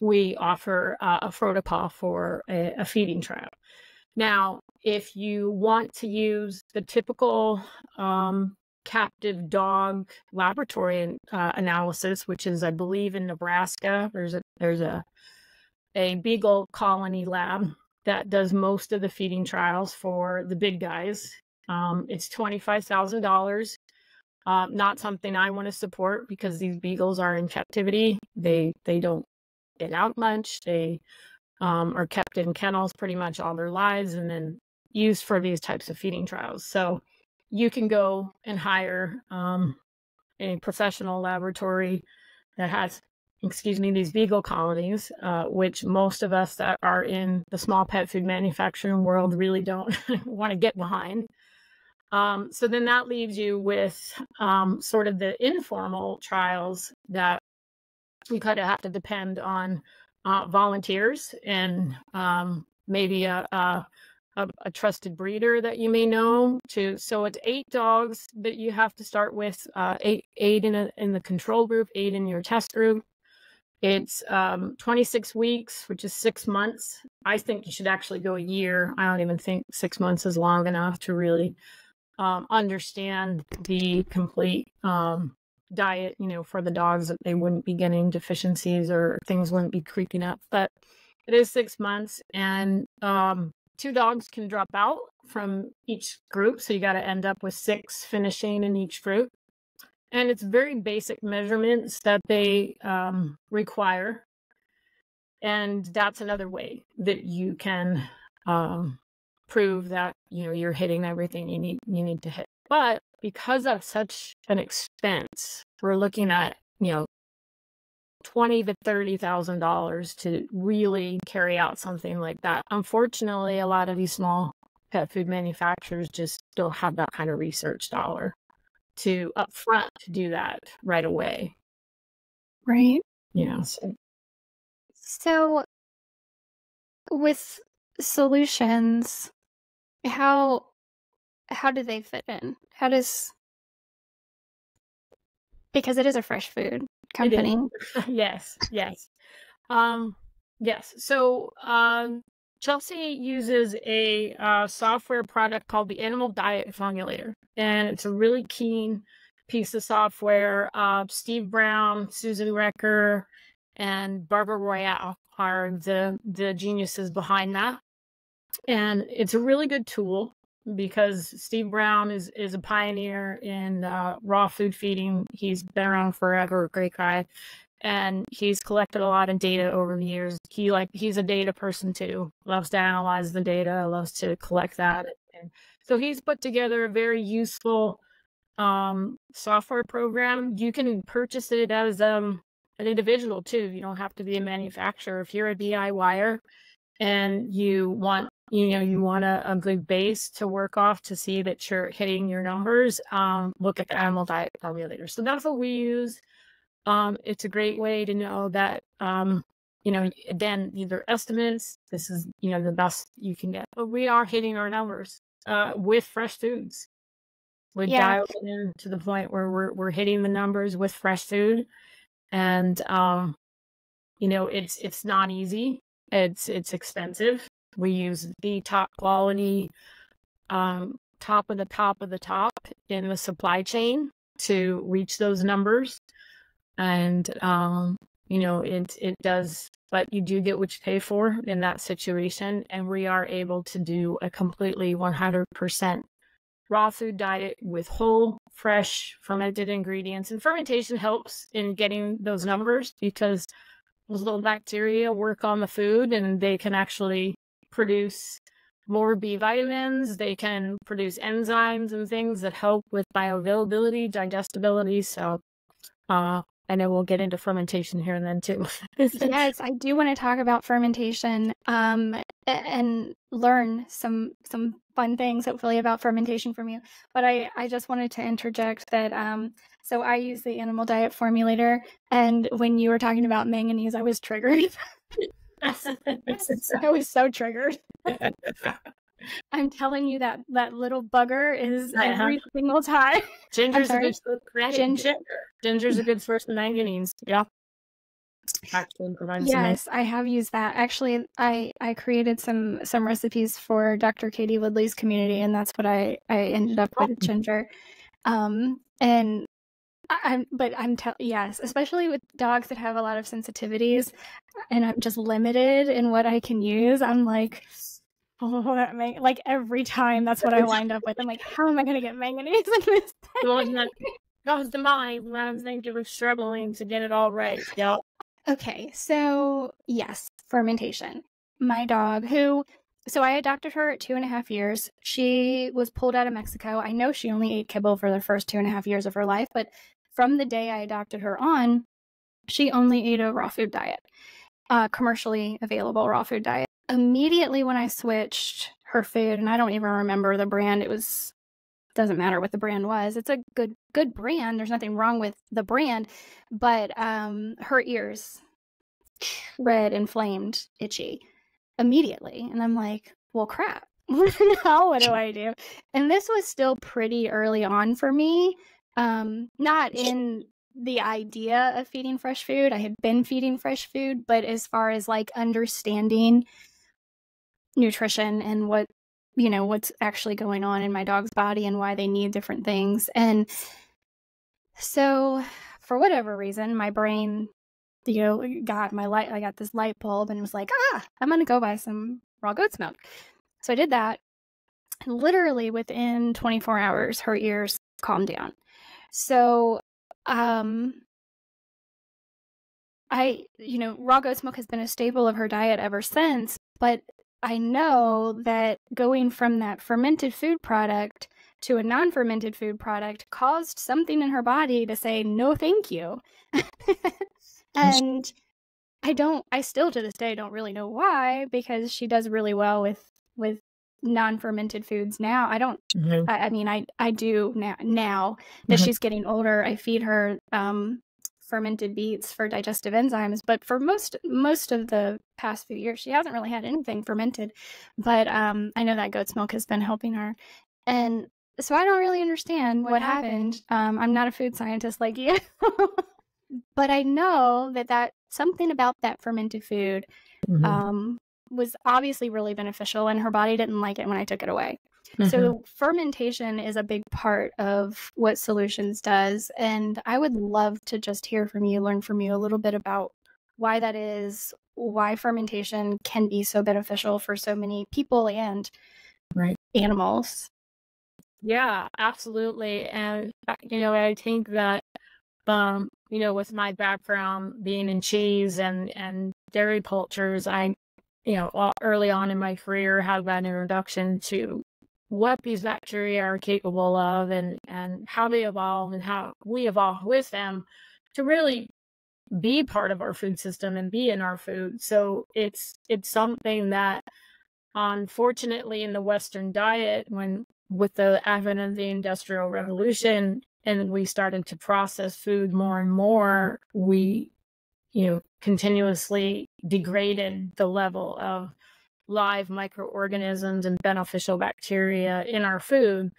We offer uh, a protocol for a, a feeding trial. Now, if you want to use the typical um, captive dog laboratory uh, analysis, which is, I believe, in Nebraska, there's a there's a a beagle colony lab that does most of the feeding trials for the big guys. Um, it's twenty-five thousand dollars. Uh, not something I want to support because these beagles are in captivity. They they don't get out much. They um, are kept in kennels pretty much all their lives and then used for these types of feeding trials. So you can go and hire um, a professional laboratory that has, excuse me, these beagle colonies, uh, which most of us that are in the small pet food manufacturing world really don't want to get behind. Um, so then that leaves you with um, sort of the informal trials that we kind of have to depend on uh, volunteers and um, maybe a, a, a trusted breeder that you may know to. So it's eight dogs that you have to start with, uh, eight, eight in, a, in the control group, eight in your test group. It's um, twenty-six weeks, which is six months. I think you should actually go a year. I don't even think six months is long enough to really um, understand the complete um diet, you know, for the dogs, that they wouldn't be getting deficiencies or things wouldn't be creeping up. But it is six months and um, two dogs can drop out from each group. So you got to end up with six finishing in each group. And it's very basic measurements that they um, require. And that's another way that you can um, prove that, you know, you're hitting everything you need, you need to hit. But because of such an expense, we're looking at, you know, twenty to thirty thousand dollars to really carry out something like that. Unfortunately, a lot of these small pet food manufacturers just don't have that kind of research dollar to upfront to do that right away. Right. Yeah. So, so with solutions, how how do they fit in? How does because it is a fresh food company. Yes, yes. Um, yes. So um, Chelsea uses a uh, software product called the Animal Diet Formulator, and it's a really keen piece of software. Uh, Steve Brown, Susan Recker, and Barbara Royale are the, the geniuses behind that. And it's a really good tool because Steve Brown is, is a pioneer in uh, raw food feeding. He's been around forever, great guy. And he's collected a lot of data over the years. He like he's a data person too, loves to analyze the data, loves to collect that. And so he's put together a very useful um, software program. You can purchase it as um, an individual too. You don't have to be a manufacturer. If you're a D I Y er and you want, you know, you want a, a good base to work off to see that you're hitting your numbers, um, look at the Animal Diet Formulator. So that's what we use. Um, it's a great way to know that, um, you know, again, these are estimates. This is, you know, the best you can get. But we are hitting our numbers uh, with fresh foods. We yeah. dialed in to the point where we're, we're hitting the numbers with fresh food. And, um, you know, it's it's not easy. It's, it's expensive. We use the top quality, um, top of the top of the top in the supply chain to reach those numbers. And, um, you know, it, it does, but you do get what you pay for in that situation. And we are able to do a completely one hundred percent raw food diet with whole, fresh, fermented ingredients. And fermentation helps in getting those numbers because those little bacteria work on the food and they can actually produce more B vitamins. They can produce enzymes and things that help with bioavailability, digestibility. So, uh, I know we'll get into fermentation here and then too. Yes, I do want to talk about fermentation um, and learn some some fun things, hopefully, about fermentation from you. But I, I just wanted to interject that, um, so I use the Animal Diet Formulator, and when you were talking about manganese, I was triggered. I was so triggered. I'm telling you that that little bugger is uh-huh. every single time. Ginger's a good source of Ginger. Ginger's a good source of manganese. Yeah. Actually provides yes, some I have used that. Actually, I I created some some recipes for Doctor Katie Woodley's community, and that's what I I ended up with ginger. Um and I'm but I'm tell yes, especially with dogs that have a lot of sensitivities, and I'm just limited in what I can use. I'm like, oh, that man like every time that's what I wind up with. I'm like, how am I going to get manganese in this thing? Well, that goes to mind when I was thinking of struggling to get it all right. Yep. Okay, so yes, fermentation. My dog who, so I adopted her at two and a half years. She was pulled out of Mexico. I know she only ate kibble for the first two and a half years of her life, but from the day I adopted her on, she only ate a raw food diet, uh, commercially available raw food diet. Immediately when I switched her food, and I don't even remember the brand, it was, doesn't matter what the brand was. It's a good, good brand. There's nothing wrong with the brand, but um, her ears red, inflamed, itchy immediately. And I'm like, well, crap, now what do I do? And this was still pretty early on for me. Um, not in the idea of feeding fresh food. I had been feeding fresh food, but as far as like understanding nutrition and what, you know, what's actually going on in my dog's body and why they need different things. And so for whatever reason, my brain, you know, got my light, I got this light bulb and was like, ah, I'm going to go buy some raw goat's milk. So I did that. And literally within twenty-four hours, her ears calmed down. So, um, I, you know, raw goat's milk has been a staple of her diet ever since, but I know that going from that fermented food product to a non-fermented food product caused something in her body to say, no, thank you. And I don't, I still to this day don't really know why, because she does really well with, with non-fermented foods now. I don't, mm-hmm. I, I mean, I, I do now, now that mm-hmm. she's getting older, I feed her, um, fermented beets for digestive enzymes, but for most most of the past few years she hasn't really had anything fermented. But um I know that goat's milk has been helping her, and so I don't really understand what, what happened. happened um I'm not a food scientist like you. But I know that that something about that fermented food mm-hmm. um was obviously really beneficial, and her body didn't like it when I took it away. Mm-hmm. So fermentation is a big part of what Solutions does. And I would love to just hear from you, learn from you a little bit about why that is, why fermentation can be so beneficial for so many people and right. animals. Yeah, absolutely. And, you know, I think that, um, you know, with my background being in cheese and, and dairy cultures, I, you know, early on in my career had that introduction to what these bacteria are capable of, and, and how they evolve and how we evolve with them to really be part of our food system and be in our food. So it's, it's something that unfortunately in the Western diet, when with the advent of the Industrial Revolution and we started to process food more and more, we, you know, continuously degraded the level of live microorganisms and beneficial bacteria in our food.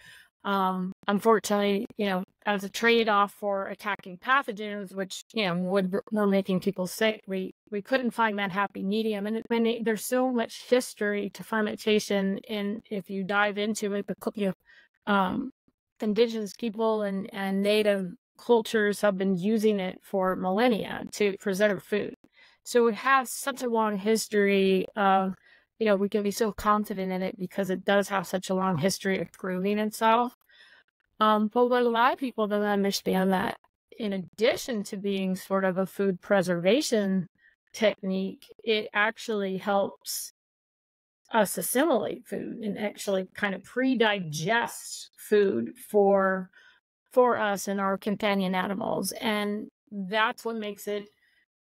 Um, unfortunately, you know, as a trade-off for attacking pathogens, which, you know, would, were making people sick, we, we couldn't find that happy medium. And, and it, there's so much history to fermentation. And if you dive into it, the um, indigenous people and, and native cultures have been using it for millennia to preserve food. So it has such a long history of, you know, we can be so confident in it because it does have such a long history of proving itself. Um, but what a lot of people don't understand that in addition to being sort of a food preservation technique, it actually helps us assimilate food and actually kind of pre-digest food for, for us and our companion animals. And that's what makes it,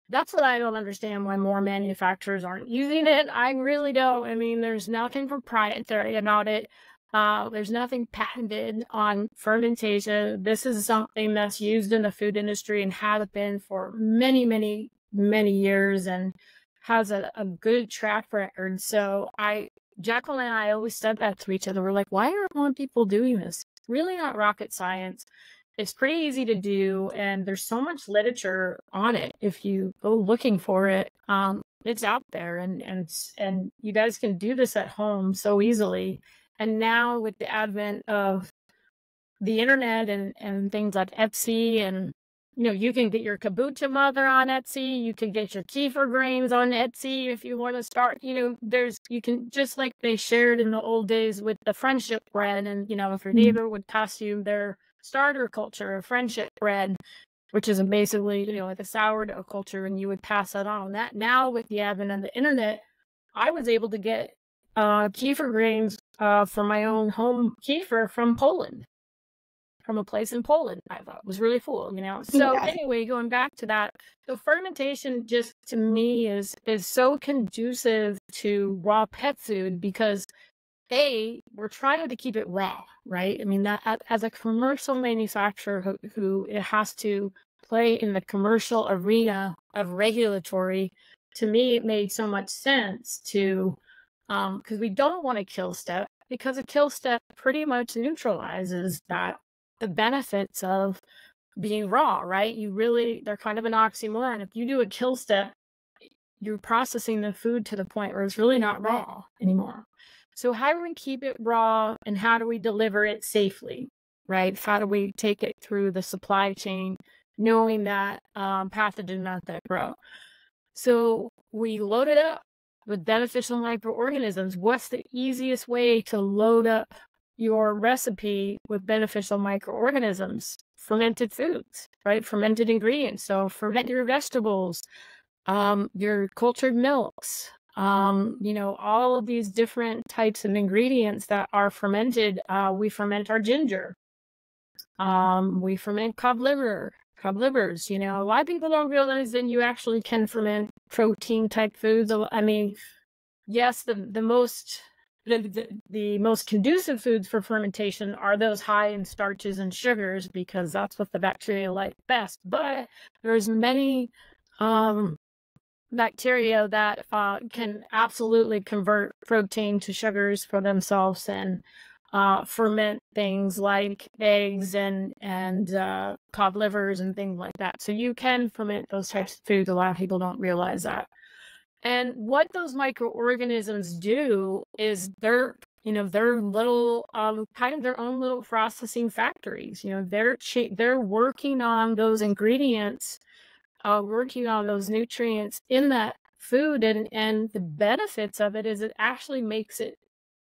that's what I don't understand why more manufacturers aren't using it. I really don't. I mean, there's nothing proprietary about it. Uh, there's nothing patented on fermentation. This is something that's used in the food industry and has been for many, many, many years and has a, a good track record. So I, Jacqueline and I always said that to each other. We're like, why aren't more people doing this? It's really not rocket science. It's pretty easy to do, and there's so much literature on it. If you go looking for it, um, it's out there, and, and, and you guys can do this at home so easily. And now with the advent of the internet and, and things like Etsy, and, you know, you can get your kombucha mother on Etsy. You can get your kefir grains on Etsy if you want to start. You know, there's, you can, just like they shared in the old days with the friendship bread, and, you know, if your neighbor would pass you their starter culture of friendship bread, which is basically, you know, like the sourdough culture, and you would pass that on. That now with the advent of the internet, I was able to get uh, kefir grains uh, for my own home kefir from Poland, from a place in Poland. I thought was really cool, you know. So yeah. Anyway, going back to that, the fermentation just to me is is so conducive to raw pet food because, A, we're trying to keep it raw, right? I mean, that as a commercial manufacturer who, who it has to play in the commercial arena of regulatory, to me, it made so much sense to, um, because we don't want a kill step, because a kill step pretty much neutralizes that, the benefits of being raw, right? You really, they're kind of an oxymoron. If you do a kill step, you're processing the food to the point where it's really not raw anymore. So how do we keep it raw, and how do we deliver it safely, right? How do we take it through the supply chain, knowing that um, pathogen does not grow? So we load it up with beneficial microorganisms. What's the easiest way to load up your recipe with beneficial microorganisms? Fermented foods, right? Fermented ingredients. So ferment your vegetables, um, your cultured milks. Um, you know, all of these different types of ingredients that are fermented. Uh, we ferment our ginger. Um, we ferment cod liver. from livers. You know, a lot of people don't realize that you actually can ferment protein type foods. I mean, yes, the, the most the, the, the most conducive foods for fermentation are those high in starches and sugars, because that's what the bacteria like best. But there's many um, bacteria that uh, can absolutely convert protein to sugars for themselves and Uh, ferment things like eggs and, and uh, cod livers and things like that. So you can ferment those types of foods. A lot of people don't realize that. And what those microorganisms do is they're, you know, they're little, um, kind of their own little processing factories. You know, they're, they're working on those ingredients, uh, working on those nutrients in that food. And, and the benefits of it is it actually makes it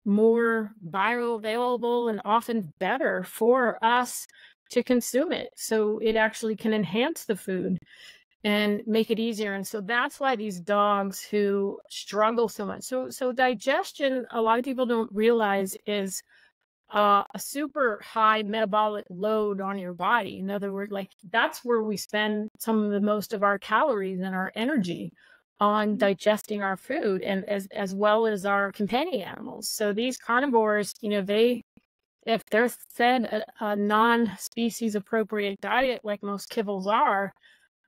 more bioavailable and often better for us to consume it. So it actually can enhance the food and make it easier. And so that's why these dogs who struggle so much. So, so digestion, a lot of people don't realize, is uh, a super high metabolic load on your body. In other words, like that's where we spend some of the most of our calories and our energy, on digesting our food, and as, as well as our companion animals. So these carnivores, you know, they, if they're fed a, a non-species appropriate diet, like most kibbles are,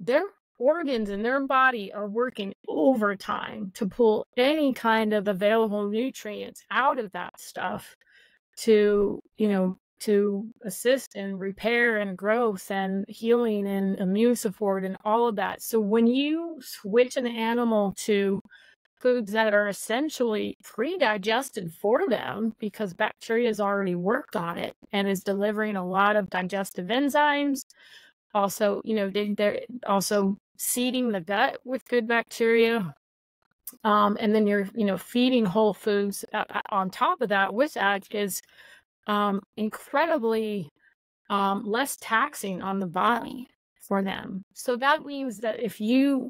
their organs and their body are working overtime to pull any kind of available nutrients out of that stuff to, you know, to assist in repair and growth and healing and immune support and all of that. So when you switch an animal to foods that are essentially pre-digested for them, because bacteria has already worked on it and is delivering a lot of digestive enzymes, also, you know, they're also seeding the gut with good bacteria. Um, and then you're, you know, feeding whole foods on top of that with that is Um, incredibly um, less taxing on the body for them. So that means that if you,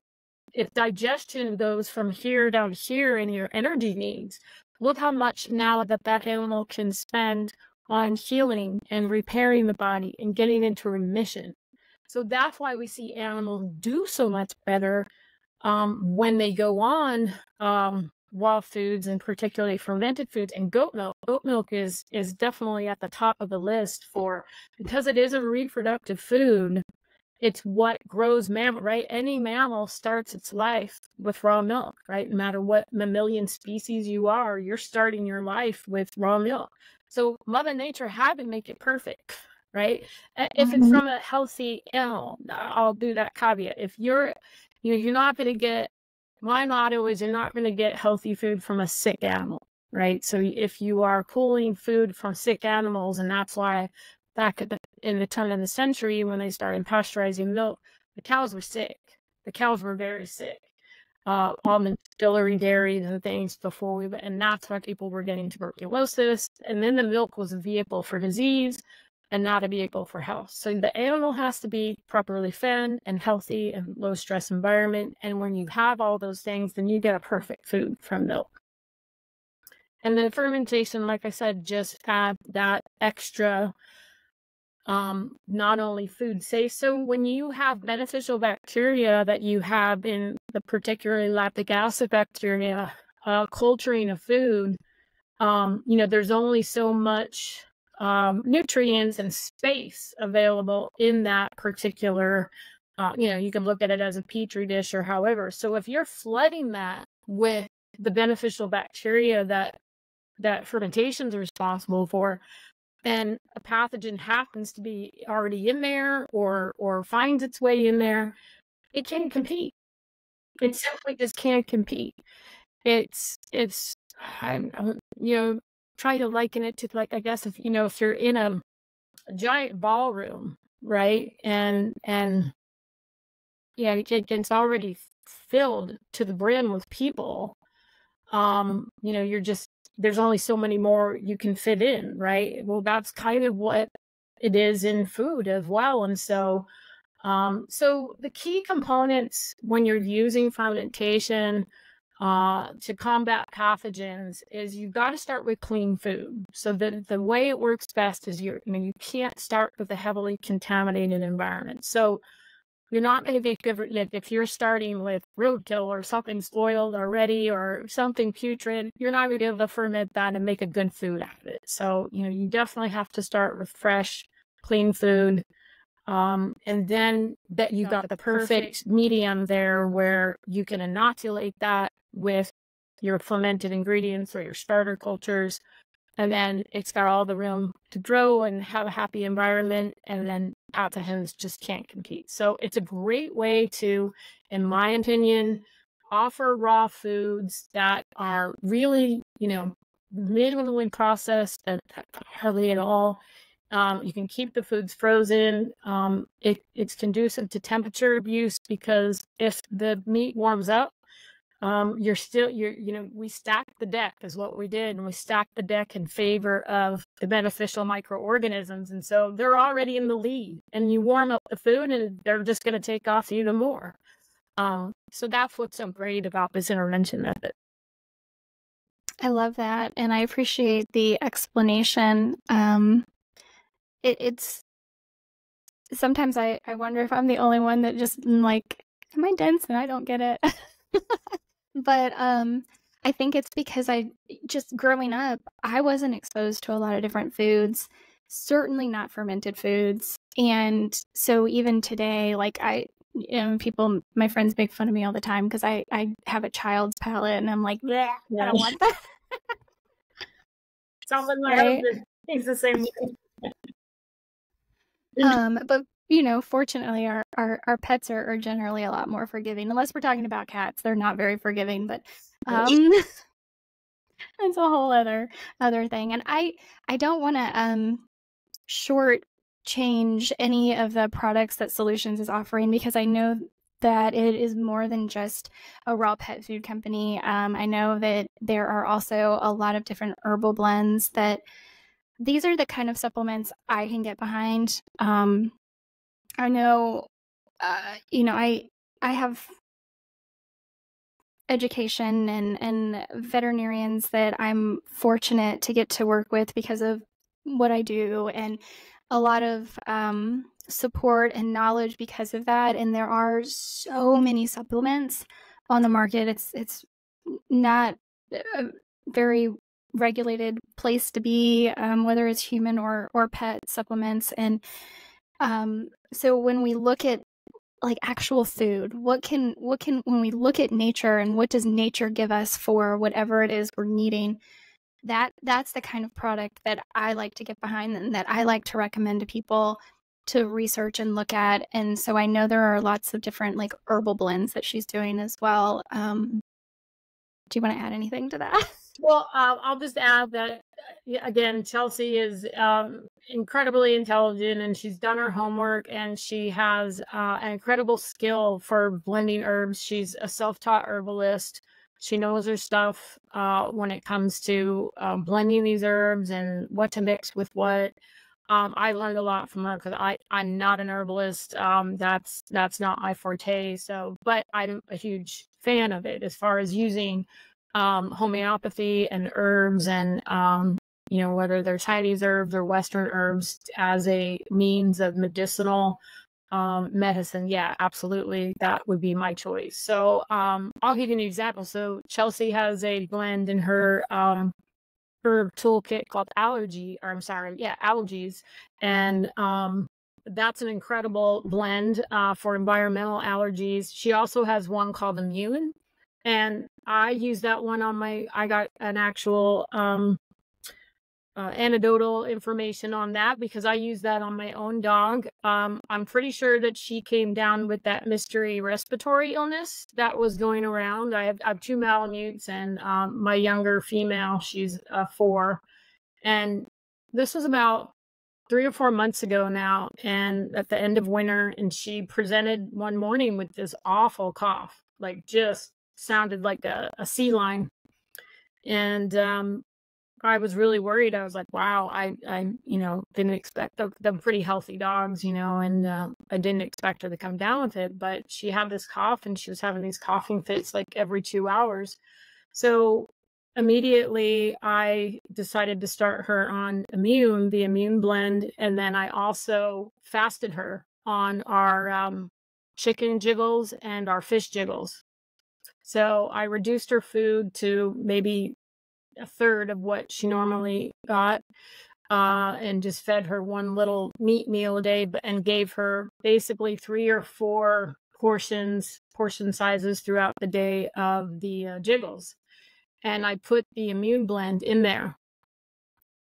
if digestion goes from here down here in your energy needs, look how much now that that animal can spend on healing and repairing the body and getting into remission. So that's why we see animals do so much better um, when they go on um, raw foods, and particularly fermented foods, and goat milk. Goat milk is is definitely at the top of the list for, because it is a reproductive food. It's what grows mammal, right? Any mammal starts its life with raw milk, right? No matter what mammalian species you are, you're starting your life with raw milk. So Mother Nature had to make it perfect, right? If it's from a healthy animal, I'll do that caveat. If you're, you know, you're not going to get, my motto is, you're not going to get healthy food from a sick animal, right? So if you are pulling food from sick animals, and that's why back at the, in the turn of the century, when they started pasteurizing milk, the cows were sick. The cows were very sick. Uh, all the distillery dairies and things before we, and that's why people were getting tuberculosis. And then the milk was a vehicle for disease and not a vehicle for health. So the animal has to be properly fed and healthy and low stress environment. And when you have all those things, then you get a perfect food from milk. And then fermentation, like I said, just add that extra, um, not only food safe. So when you have beneficial bacteria that you have in the particularly lactic acid bacteria, uh, culturing a food, um, you know, there's only so much Um, nutrients and space available in that particular, uh, you know, you can look at it as a petri dish or however. So if you're flooding that with the beneficial bacteria that that fermentation is responsible for, and a pathogen happens to be already in there or or finds its way in there, it can't compete. It simply just can't compete. It's it's I'm, I'm, you know. Try to liken it to, like, I guess, if, you know, if you're in a, a giant ballroom, right? And, and yeah, it, it's already filled to the brim with people. Um, you know, you're just, there's only so many more you can fit in, right? Well, that's kind of what it is in food as well. And so, um, so the key components when you're using fermentation Uh, to combat pathogens is you've got to start with clean food. So the, the way it works best is you're, I mean, you can't start with a heavily contaminated environment. So You're not going to be good if you're starting with roadkill or something spoiled already or something putrid. You're not going to be able to ferment that and make a good food out of it. So, you know, you definitely have to start with fresh, clean food. Um, and then that you got the perfect medium there where you can inoculate that with your fermented ingredients or your starter cultures. And then it's got all the room to grow and have a happy environment. And then alpha hens just can't compete. So it's a great way to, in my opinion, offer raw foods that are really, you know, minimally processed and hardly at all. Um, you can keep the foods frozen. Um, it, it's conducive to temperature abuse because if the meat warms up, Um, you're still, you're, you know, we stacked the deck is what we did. And we stacked the deck in favor of the beneficial microorganisms. And so they're already in the lead and you warm up the food and they're just going to take off even more. Um, so that's what's so great about this intervention method. I love that. And I appreciate the explanation. Um, it, it's sometimes I, I wonder if I'm the only one that just like, am I dense and I don't get it? But um, I think it's because I just growing up, I wasn't exposed to a lot of different foods, certainly not fermented foods. And so even today, like I, you know, people, my friends make fun of me all the time because I, I have a child's palate and I'm like, yeah, I don't want that. Someone like right? thinks the same way. um, but you know, fortunately, our, our, our pets are, are generally a lot more forgiving, unless we're talking about cats. They're not very forgiving, but um, that's a whole other other thing. And I, I don't want to um, shortchange any of the products that Solutions is offering because I know that it is more than just a raw pet food company. Um, I know that there are also a lot of different herbal blends that these are the kind of supplements I can get behind. Um, I know, uh, you know, I I have education and, and veterinarians that I'm fortunate to get to work with because of what I do and a lot of um, support and knowledge because of that. And there are so many supplements on the market. It's, it's not a very regulated place to be, um, whether it's human or, or pet supplements. And Um, so when we look at like actual food, what can, what can, when we look at nature and what does nature give us for whatever it is we're needing, that that's the kind of product that I like to get behind and that I like to recommend to people to research and look at. And so I know there are lots of different like herbal blends that she's doing as well. Um, do you want to add anything to that? Well, uh, I'll just add that, again, Chelsea is um, incredibly intelligent and she's done her homework and she has uh, an incredible skill for blending herbs. She's a self-taught herbalist. She knows her stuff uh, when it comes to uh, blending these herbs and what to mix with what. Um, I learned a lot from her because I I'm not an herbalist. Um, that's that's not my forte. So, but I'm a huge fan of it as far as using Um, homeopathy and herbs and, um, you know, whether they're Chinese herbs or Western herbs as a means of medicinal um, medicine. Yeah, absolutely. That would be my choice. So um, I'll give you an example. So Chelsea has a blend in her um, herb toolkit called allergy, or I'm sorry, yeah, allergies. And um, that's an incredible blend uh, for environmental allergies. She also has one called immune. And I use that one on my, I got an actual um, uh, anecdotal information on that because I use that on my own dog. Um, I'm pretty sure that she came down with that mystery respiratory illness that was going around. I have, I have two Malamutes and um, my younger female, she's uh, four. And this was about three or four months ago now and at the end of winter. And she presented one morning with this awful cough, like just sounded like a, a sea lion. And um, I was really worried. I was like, wow, I, I you know, didn't expect them, them pretty healthy dogs, you know, and uh, I didn't expect her to come down with it. But she had this cough and she was having these coughing fits like every two hours. So immediately I decided to start her on immune, the immune blend. And then I also fasted her on our um, chicken jiggles and our fish jiggles. So I reduced her food to maybe a third of what she normally got, uh, and just fed her one little meat meal a day, and gave her basically three or four portions, portion sizes throughout the day of the uh, jiggles. And I put the immune blend in there.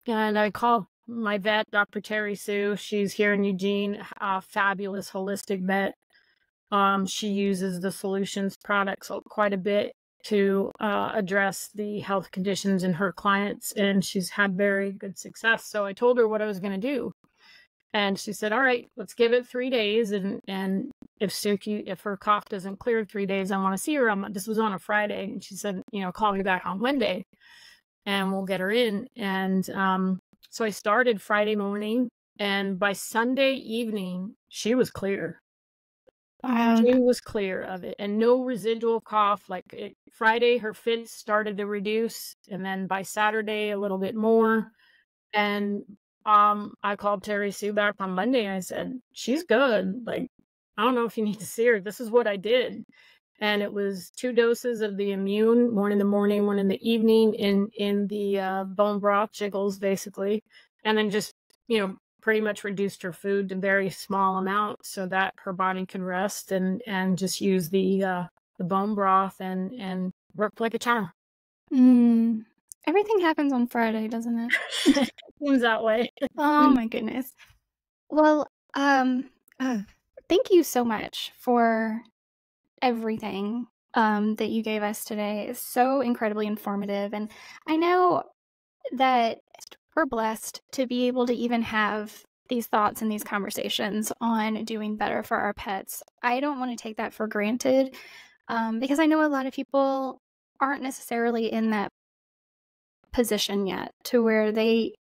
And I called my vet, Doctor Terry Sue. She's here in Eugene, a fabulous holistic vet. Um, she uses the Solutions products quite a bit to uh, address the health conditions in her clients, and she's had very good success. So I told her what I was going to do, and she said, all right, let's give it three days. And, and if Suki, if her cough doesn't clear in three days, I want to see her. I'm, this was on a Friday, and she said, you know, call me back on Monday and we'll get her in. And um, so I started Friday morning, and by Sunday evening, she was clear. Um, she was clear of it, and no residual cough. Like it, Friday, her fits started to reduce, and then by Saturday, a little bit more. And um, I called Terry Sue back on Monday, and I said, she's good. Like, I don't know if you need to see her. This is what I did. And it was two doses of the immune, one in the morning, one in the evening, in, in the uh, bone broth jiggles, basically. And then just, you know, pretty much reduced her food to very small amounts so that her body could rest and, and just use the, uh, the bone broth and, and work like a charm. Mm. Everything happens on Friday, doesn't it? It seems that way. Oh my goodness. Well, um, uh, thank you so much for everything, um, that you gave us today. It's so incredibly informative. And I know that we're blessed to be able to even have these thoughts and these conversations on doing better for our pets. I don't want to take that for granted, um, because I know a lot of people aren't necessarily in that position yet to where they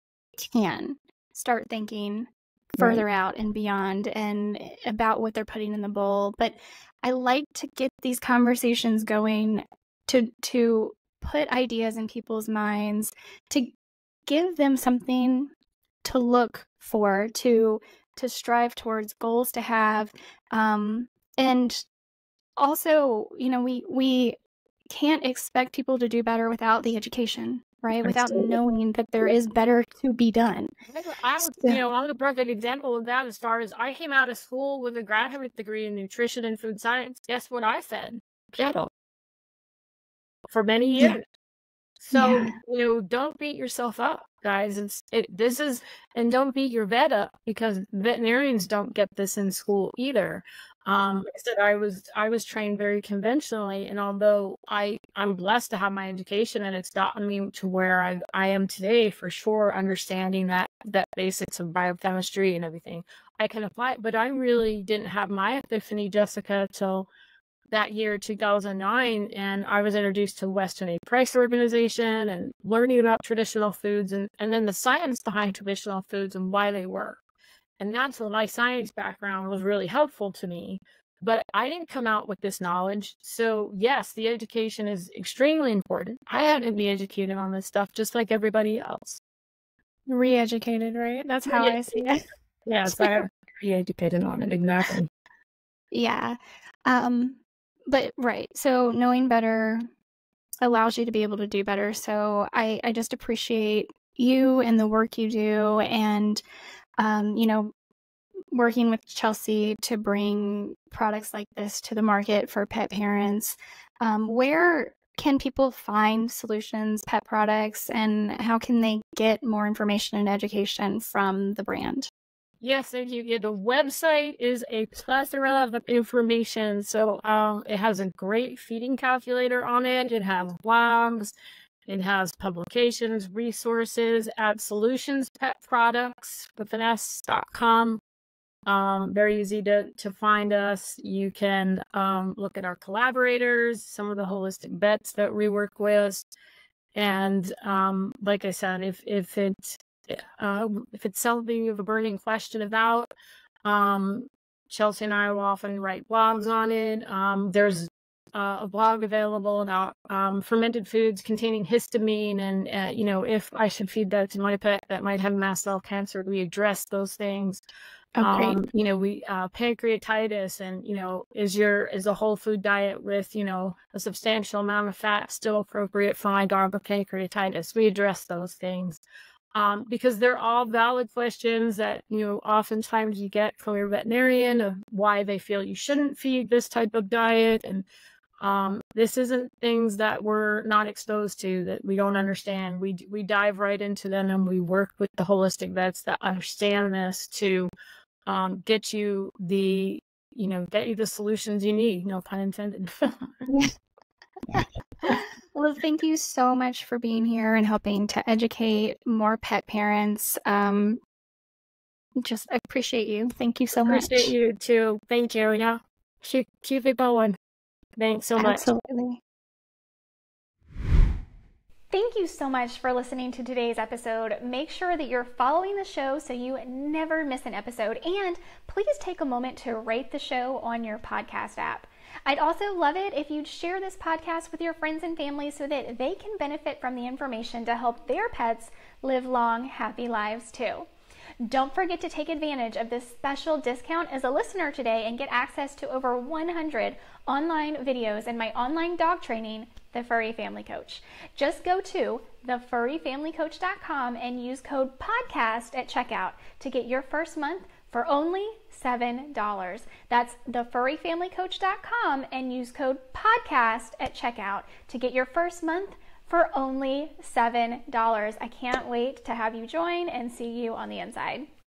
can start thinking further right. out and beyond and about what they're putting in the bowl. But I like to get these conversations going to, to put ideas in people's minds, to give them something to look for, to to strive towards, goals to have, um, and also, you know, we we can't expect people to do better without the education, right? Without knowing that there is better to be done. I would, so, you know, I'm a perfect example of that. As far as I came out of school with a graduate degree in nutrition and food science, guess what I fed? Cattle for many years. Yeah. So, yeah. you know, don't beat yourself up, guys. It's, it, this is, and don't beat your vet up, because veterinarians don't get this in school either. Um, like I said, I was, I was trained very conventionally. And although I, I'm blessed to have my education, and it's gotten me to where I, I am today, for sure, understanding that, that basics of biochemistry and everything, I can apply it. But I really didn't have my epiphany, Jessica, till that year, two thousand nine, and I was introduced to Weston A. Price Organization and learning about traditional foods, and, and then the science behind traditional foods and why they work. And that's when my science background was really helpful to me. But I didn't come out with this knowledge. So yes, the education is extremely important. I had to be educated on this stuff, just like everybody else. Re-educated, right? That's how I see it. Yes, I have re-educated on it, exactly. Yeah. Um, But right. So knowing better allows you to be able to do better. So I, I just appreciate you and the work you do, and, um, you know, working with Chelsea to bring products like this to the market for pet parents. Um, where can people find Solutions Pet Products, and how can they get more information and education from the brand? Yes, thank you. Yeah, the website is a plethora of information. So um, it has a great feeding calculator on it. It has blogs. It has publications, resources at solutions pet products dot com. Um, very easy to, to find us. You can um, look at our collaborators, some of the holistic vets that we work with. And um, like I said, if, if it's Uh, if it's something you have a burning question about, um, Chelsea and I will often write blogs on it. Um, there's uh, a blog available about um, fermented foods containing histamine, and uh, you know, if I should feed that to my pet that might have mast cell cancer, we address those things. Oh, um, you know, we uh, pancreatitis, and, you know, is your is a whole food diet with, you know, a substantial amount of fat still appropriate for my dog with pancreatitis? We address those things um, because they're all valid questions that, you know, oftentimes you get from your veterinarian of why they feel you shouldn't feed this type of diet. And um, this isn't things that we're not exposed to, that we don't understand. We, we dive right into them, and we work with the holistic vets that understand this to Um, get you the, you know, get you the solutions you need, no pun intended. Well, thank you so much for being here and helping to educate more pet parents. Um, just appreciate you. Thank you so appreciate much. Appreciate you too. Thank you. Yeah. Keep, keep it going. Thanks so much. Absolutely. Thank you so much for listening to today's episode. Make sure that you're following the show so you never miss an episode. And please take a moment to rate the show on your podcast app. I'd also love it if you'd share this podcast with your friends and family so that they can benefit from the information to help their pets live long, happy lives too. Don't forget to take advantage of this special discount as a listener today and get access to over one hundred online videos in my online dog training, The Furry Family Coach. Just go to the furry family coach dot com and use code PODCAST at checkout to get your first month for only seven dollars. That's the furry family coach dot com and use code PODCAST at checkout to get your first month for only seven dollars. I can't wait to have you join and see you on the inside.